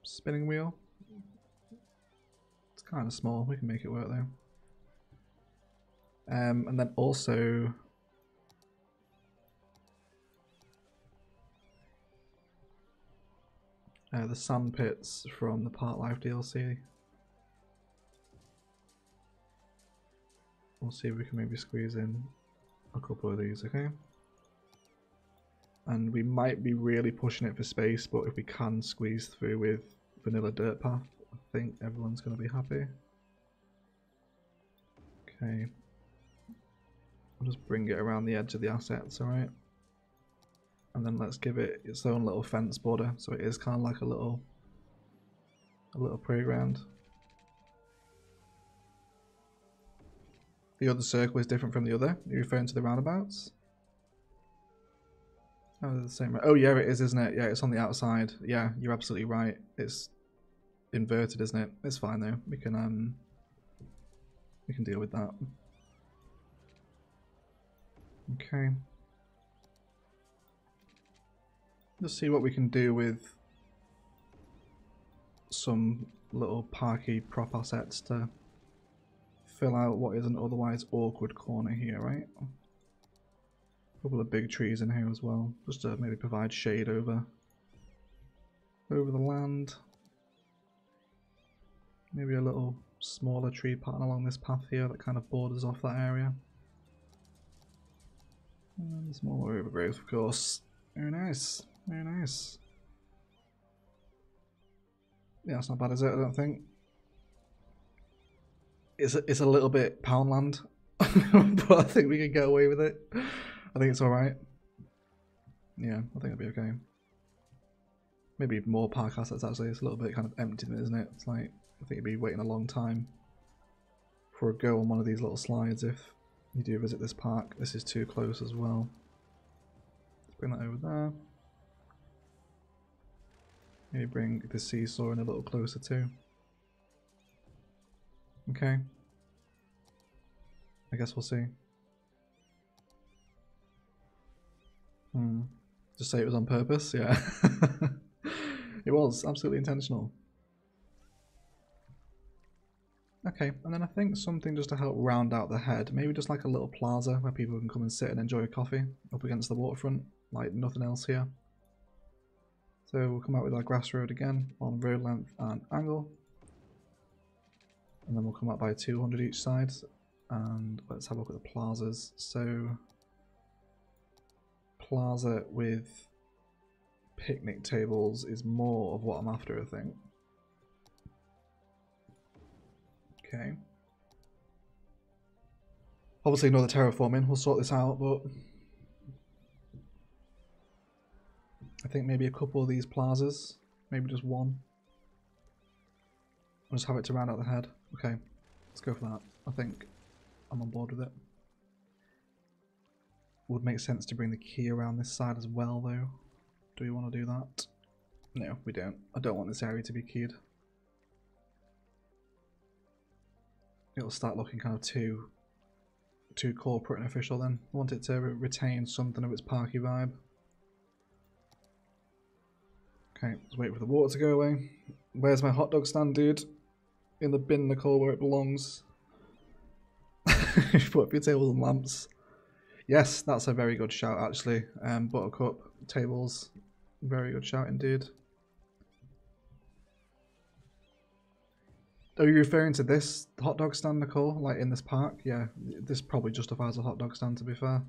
Spinning wheel. It's kind of small. We can make it work though. Um, and then also. Uh, the sand pits from the Part Life D L C. We'll see if we can maybe squeeze in a couple of these, okay? And we might be really pushing it for space, but if we can squeeze through with vanilla dirt path, I think everyone's going to be happy. Okay. I'll just bring it around the edge of the assets, alright? And then let's give it its own little fence border, so it is kind of like a little, a little playground. The other circle is different from the other. You're referring to the roundabouts? Oh, they're the same. Oh yeah, it is, isn't it? Yeah, it's on the outside. Yeah, you're absolutely right. It's inverted, isn't it? It's fine though. We can um, we can deal with that. Okay. Let's see what we can do with some little parky prop assets to fill out what is an otherwise awkward corner here, right? A couple of big trees in here as well, just to maybe provide shade over, over the land. Maybe a little smaller tree pattern along this path here that kind of borders off that area. And there's more overgrowth, of course. Very nice. Very nice. Yeah, that's not bad, is it? I don't think. It's a, it's a little bit Poundland, but I think we can get away with it. I think it's alright. Yeah, I think it'll be okay. Maybe more park assets, actually. It's a little bit kind of empty, isn't it? It's like, I think you'd be waiting a long time for a go on one of these little slides if you do visit this park. This is too close as well. Bring that over there. Maybe bring the seesaw in a little closer too. Okay. I guess we'll see. Hmm. Just say it was on purpose, yeah. It was absolutely intentional. Okay, and then I think something just to help round out the head. Maybe just like a little plaza where people can come and sit and enjoy a coffee up against the waterfront. Like nothing else here. So we'll come out with our grass road again on road length and angle. And then we'll come out by two hundred each side. And let's have a look at the plazas. So plaza with picnic tables is more of what I'm after, I think. Okay. Obviously ignore the terraforming, we'll sort this out, but I think maybe a couple of these plazas, maybe just one. I'll just have it to round out the head. Okay, Let's go for that. I think I'm on board with it. Would make sense to bring the key around this side as well, though. Do we want to do that? No, we don't. I don't want this area to be keyed. It'll start looking kind of too, too corporate and official then. I want it to retain something of its parky vibe. Okay, let's wait for the water to go away. Where's my hot dog stand, dude? In the bin, Nicole, where it belongs. Put up your tables and lamps. Yes, that's a very good shout, actually. Um, buttercup, tables, very good shout indeed. Are you referring to this hot dog stand, Nicole? Like in this park? Yeah, this probably justifies a hot dog stand, to be fair.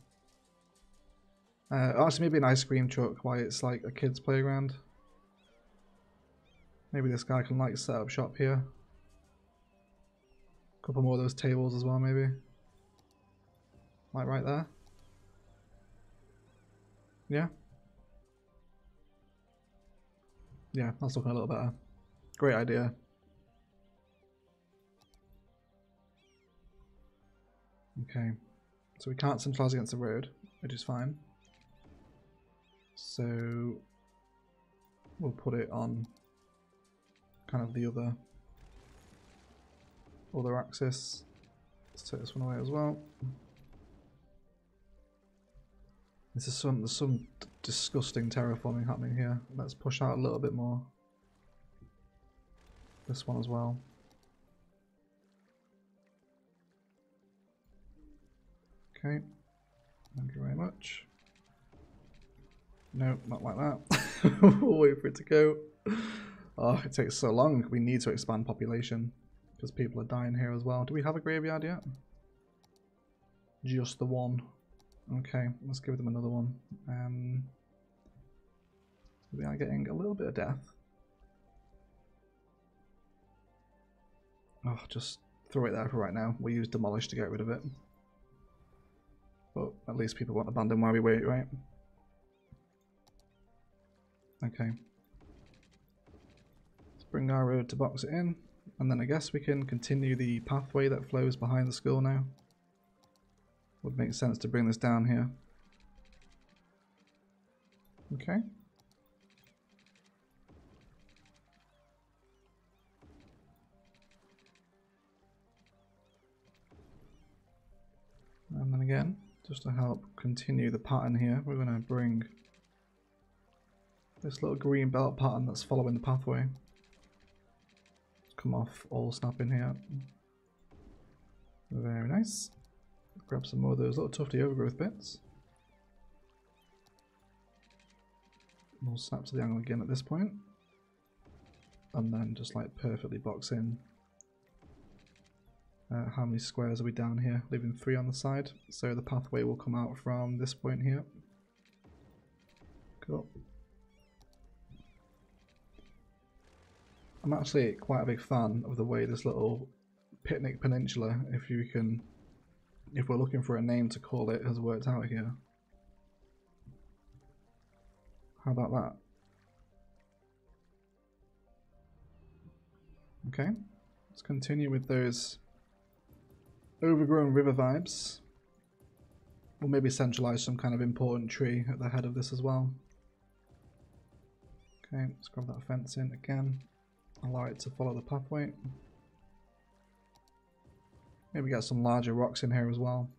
Uh, actually, maybe an ice cream truck, why it's like a kid's playground. Maybe this guy can like set up shop here. A couple more of those tables as well, maybe. Like right there. Yeah. Yeah, that's looking a little better. Great idea. Okay, so we can't centralize against the road, which is fine. So we'll put it on kind of the other other axis. Let's take this one away as well. This is some there's some disgusting terraforming happening here. Let's push out a little bit more. This one as well. Okay, thank you very much. No, not like that. We'll wait for it to go. Oh, it takes so long. We need to expand population because people are dying here as well. Do we have a graveyard yet? Just the one. Okay, let's give them another one. Um, we are getting a little bit of death. Oh, just throw it there for right now. We'll use demolish to get rid of it. But at least people won't abandon while we wait, right? Okay. Let's bring our road to box it in. And then I guess we can continue the pathway that flows behind the school now. Would make sense to bring this down here. Okay. And then again, just to help continue the pattern here, we're going to bring this little green belt pattern that's following the pathway. Come off all snapping here. Very nice. Grab some more of those little tufty overgrowth bits. We'll snap to the angle again at this point. And then just like perfectly box in. Uh, how many squares are we down here? Leaving three on the side, so the pathway will come out from this point here. Cool. I'm actually quite a big fan of the way this little picnic peninsula, if you can, if we're looking for a name to call it, has worked out here. How about that? Okay, let's continue with those overgrown river vibes. We'll maybe centralize some kind of important tree at the head of this as well. Okay, let's grab that fence in again. Allow it to follow the pathway. Maybe get some larger rocks in here as well.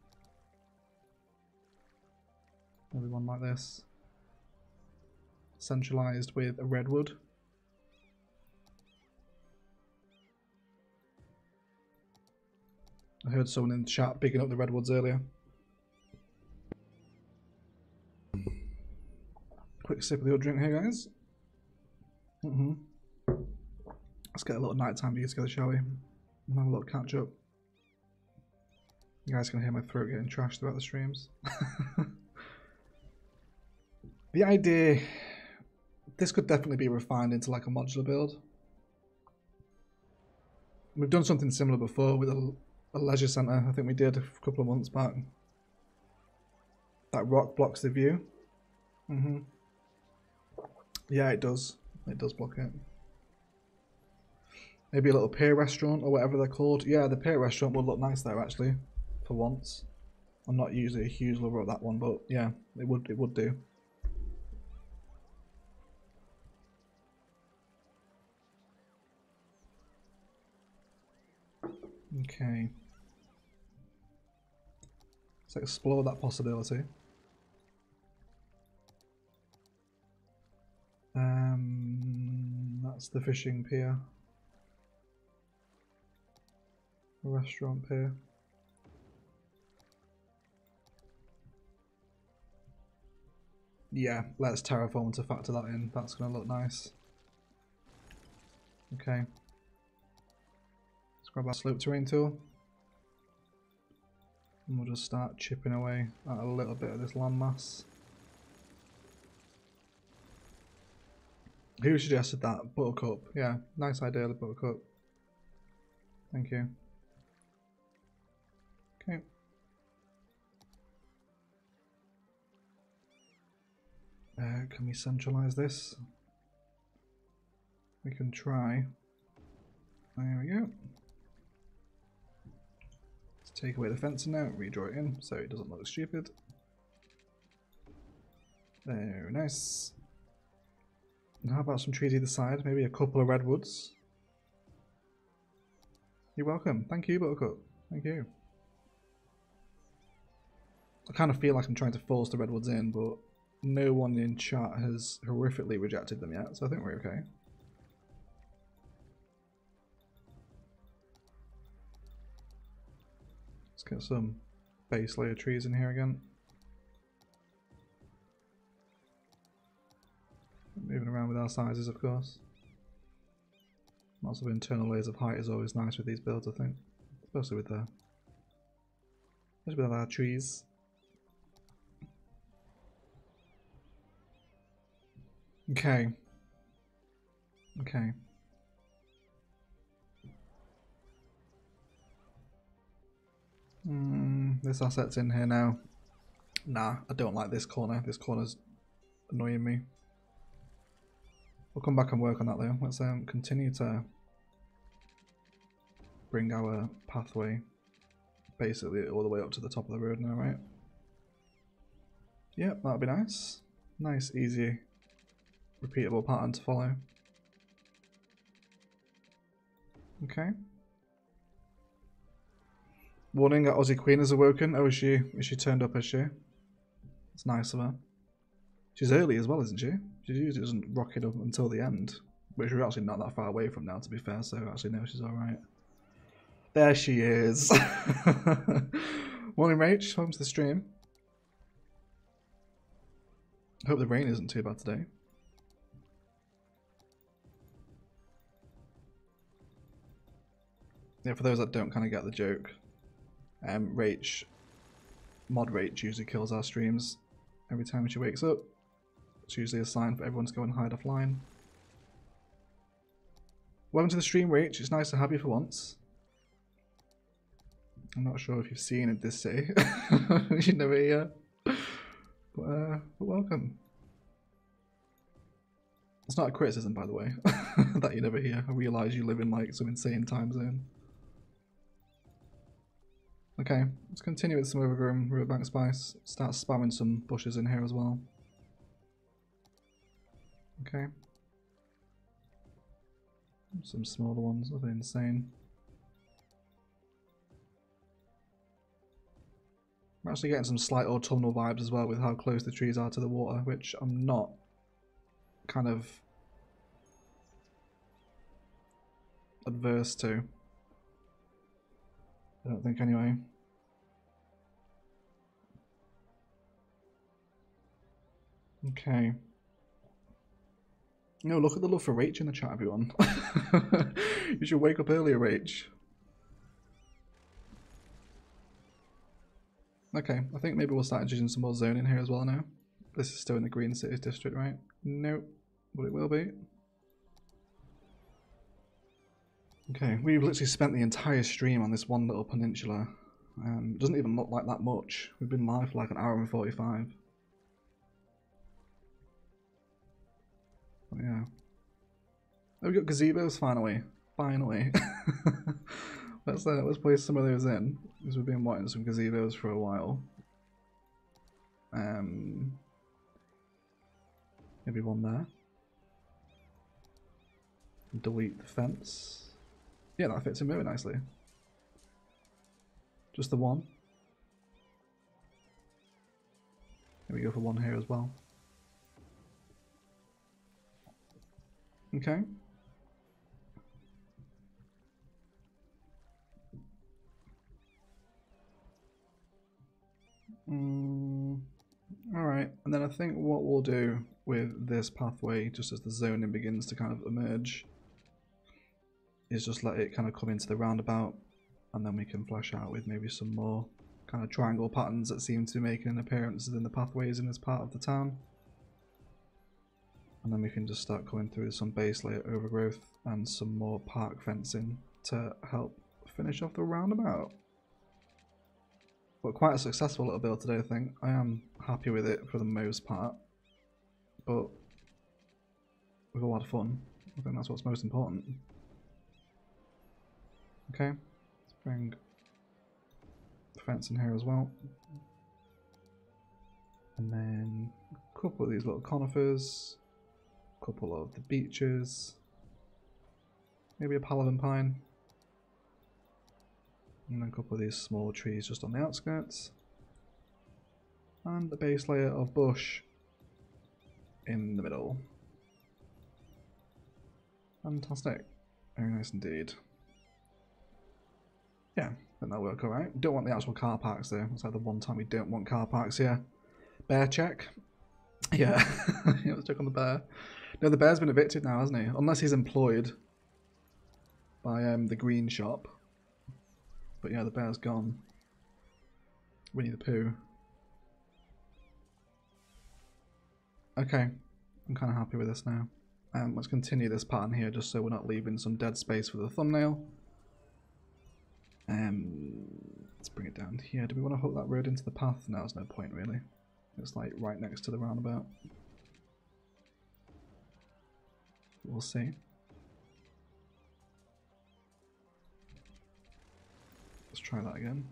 Maybe one like this. Centralized with a redwood. I heard someone in the chat picking up the redwoods earlier. Quick sip of the old drink here, guys. Mm-hmm. Let's get a little nighttime view together, shall we? Have a little catch up. You guys can hear my throat getting trashed throughout the streams. The idea, this could definitely be refined into like a modular build. We've done something similar before with a A leisure centre, I think we did a couple of months back. That rock blocks the view. Mm-hmm. Yeah, it does. It does block it. Maybe a little pier restaurant or whatever they're called. Yeah, the pier restaurant would look nice there actually, for once. I'm not usually a huge lover of that one, but yeah, it would it would do. Okay. Let's explore that possibility. Um, that's the fishing pier. Restaurant pier. Yeah, let's terraform to factor that in. That's going to look nice. Okay. Let's grab our slope terrain tool. And we'll just start chipping away at a little bit of this landmass. Who suggested that? Buttercup. Yeah, nice idea, the Buttercup. Thank you. Okay. Uh, can we centralize this? We can try. There we go. Let's take away the fencing now, redraw it in so it doesn't look stupid. Very nice. And how about some trees either side? Maybe a couple of redwoods. You're welcome. Thank you, Buttercup. Thank you. I kind of feel like I'm trying to force the redwoods in, but no one in chat has horrifically rejected them yet, so I think we're okay. Let's get some base layer trees in here again. Moving around with our sizes, of course. Lots of internal layers of height is always nice with these builds, I think. Especially with the... especially with our trees. Okay. Okay. Mm, this asset's in here now. Nah, I don't like this corner. This corner's annoying me. We'll come back and work on that though. Let's um, continue to bring our pathway basically all the way up to the top of the road now, right? Yep, that'll be nice. Nice, easy, repeatable pattern to follow. Okay. Warning, our Aussie Queen has awoken. Oh, is she, is she turned up, is she? It's nice of her. She's early as well, isn't she? She usually doesn't rock it up until the end, which we're actually not that far away from now, to be fair, so actually no, she's alright. There she is! Morning, Rach. Welcome to the stream. Hope the rain isn't too bad today. Yeah, for those that don't kind of get the joke, um, Rach, mod Rach usually kills our streams every time she wakes up. It's usually a sign for everyone to go and hide offline. Welcome to the stream, Rach. It's nice to have you for once. I'm not sure if you've seen it this day. You never hear. But, uh, but welcome. It's not a criticism, by the way, that you never hear. I realise you live in like some insane time zone. Okay, let's continue with some overgrown riverbank spice. Start spamming some bushes in here as well. Okay. Some smaller ones, nothing insane. I'm actually getting some slight autumnal vibes as well with how close the trees are to the water, which I'm not kind of adverse to. I don't think anyway. Okay. No, look at the love for Rach in the chat, everyone. You should wake up earlier, Rach. Okay, I think maybe we'll start introducing some more zoning here as well now. This is still in the Green Cities district, right? Nope, but it will be. Okay, we've literally spent the entire stream on this one little peninsula. Um, it doesn't even look like that much. We've been live for like an hour and forty-five. But yeah. Oh, we've got gazebos finally. Finally. let's, uh, let's place some of those in, because we've been wanting some gazebos for a while. Um, maybe one there. Delete the fence. Yeah, that fits in really nicely. Just the one. There we go for one here as well. Okay. Mm, Alright, and then I think what we'll do with this pathway, just as the zoning begins to kind of emerge, is just let it kind of come into the roundabout, and then we can flesh out with maybe some more kind of triangle patterns that seem to be making an appearance within the pathways in this part of the town. And then we can just start going through some base layer overgrowth and some more park fencing to help finish off the roundabout. But quite a successful little build today, I think. I am happy with it for the most part, but we've all had fun. I think that's what's most important. Okay, let's bring the fence in here as well. And then a couple of these little conifers, a couple of the beeches, maybe a Palavan pine, and then a couple of these small trees just on the outskirts, and the base layer of bush in the middle. Fantastic, very nice indeed. Yeah, I think that'll work alright. Don't want the actual car parks there. It's like the one time we don't want car parks here. Bear check. Yeah, yeah, let's check on the bear. No, the bear's been evicted now, hasn't he? Unless he's employed by um, the green shop. But yeah, the bear's gone. Winnie the Pooh. Okay, I'm kind of happy with this now. Um, let's continue this pattern here just so we're not leaving some dead space for the thumbnail. Um, let's bring it down here. Do we want to hook that road into the path? No, there's no point really. It's like right next to the roundabout. We'll see. Let's try that again.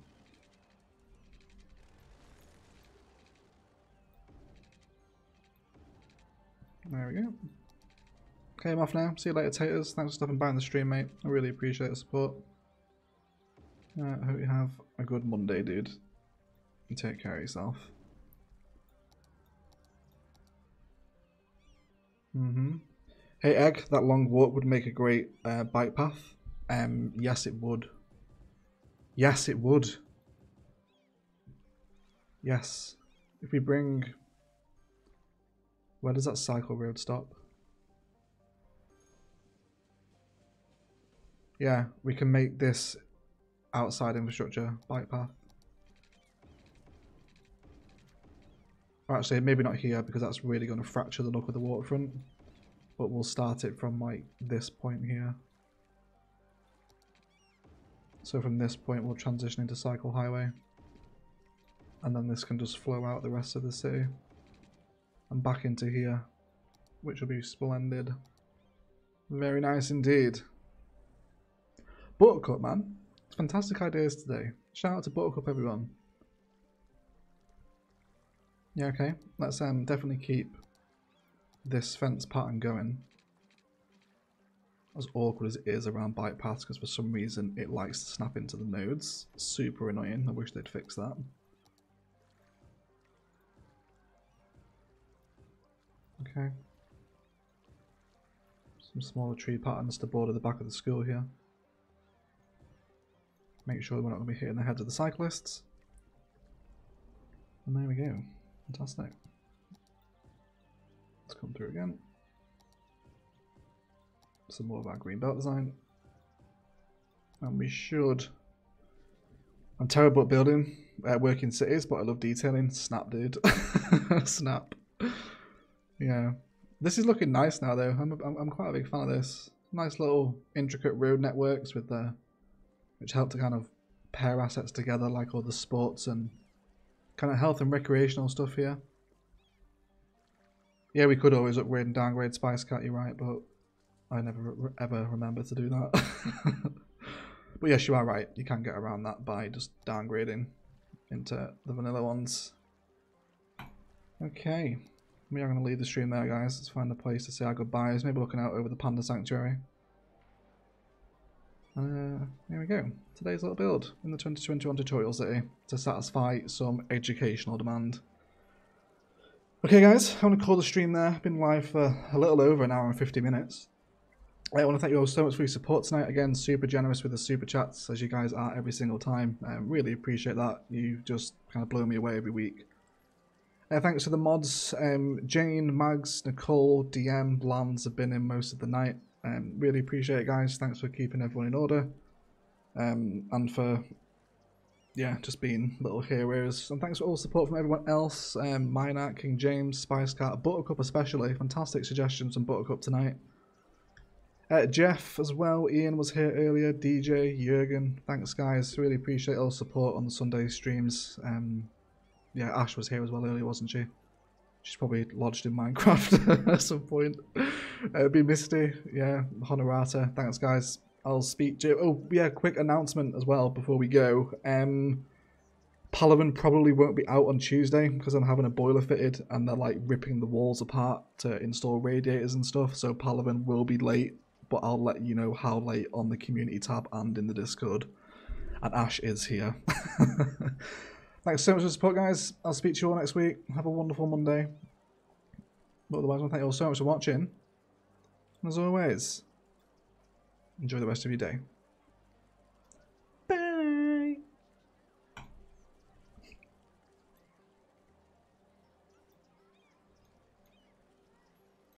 There we go. Okay, I'm off now. See you later, taters. Thanks for stopping by on the stream, mate. I really appreciate the support. Uh, I hope you have a good Monday, dude. And take care of yourself. Mm-hmm. Hey, Egg, that long walk would make a great uh, bike path. Um, yes, it would. Yes, it would. Yes. If we bring... Where does that cycle road stop? Yeah, we can make this... outside infrastructure bike path. Or actually, maybe not here because that's really going to fracture the look of the waterfront. But we'll start it from like this point here. So from this point, we'll transition into cycle highway, and then this can just flow out the rest of the city and back into here, which will be splendid. Very nice indeed. Buttercup, man. Fantastic ideas today. Shout out to Buttercup, everyone. Yeah, okay. Let's um, definitely keep this fence pattern going. As awkward as it is around bike paths, because for some reason it likes to snap into the nodes. Super annoying. I wish they'd fix that. Okay. Some smaller tree patterns to border the back of the school here. Make sure we're not going to be hitting the heads of the cyclists. And there we go. Fantastic. Let's come through again. Some more of our green belt design. And we should... I'm terrible at building, uh, working cities, but I love detailing. Snap, dude. Snap. Yeah. This is looking nice now, though. I'm, a, I'm quite a big fan of this. Nice little intricate road networks with the... which help to kind of pair assets together, like all the sports and kind of health and recreational stuff here. Yeah, we could always upgrade and downgrade Spice Cat, you're right, but I never ever remember to do that. But yes, you are right. You can get around that by just downgrading into the vanilla ones. Okay. We are going to leave the stream there, guys. Let's find a place to say our goodbyes. Maybe looking out over the Panda Sanctuary. Uh, here we go. Today's little build in the twenty twenty-one tutorial city to satisfy some educational demand. Okay, guys. I'm going to call the stream there. I've been live for a little over an hour and fifty minutes. I want to thank you all so much for your support tonight. Again, super generous with the super chats, as you guys are every single time. I um, really appreciate that. You just kind of blow me away every week. Uh, thanks to the mods. Um, Jane, Mags, Nicole, D M, Lans have been in most of the night. Um, really appreciate it, guys. Thanks for keeping everyone in order. Um, and for, yeah, just being little heroes. And thanks for all support from everyone else. Um, Minarch, King James, Spice Cat, Buttercup especially. Fantastic suggestions from Buttercup tonight. Uh, Jeff as well, Ian was here earlier, D J, Jürgen, thanks guys, really appreciate all support on the Sunday streams. Um, yeah, Ash was here as well earlier, wasn't she? She's probably lodged in Minecraft at some point. Uh, be Misty, yeah, Honorata, thanks guys, I'll speak to you. Oh yeah, quick announcement as well before we go. Um, Palavan probably won't be out on Tuesday because I'm having a boiler fitted and they're like ripping the walls apart to install radiators and stuff, so Palavan will be late. But I'll let you know how late on the community tab and in the Discord. And Ash is here. Thanks so much for the support, guys. I'll speak to you all next week. Have a wonderful Monday. But otherwise, I want to thank you all so much for watching. And as always, enjoy the rest of your day.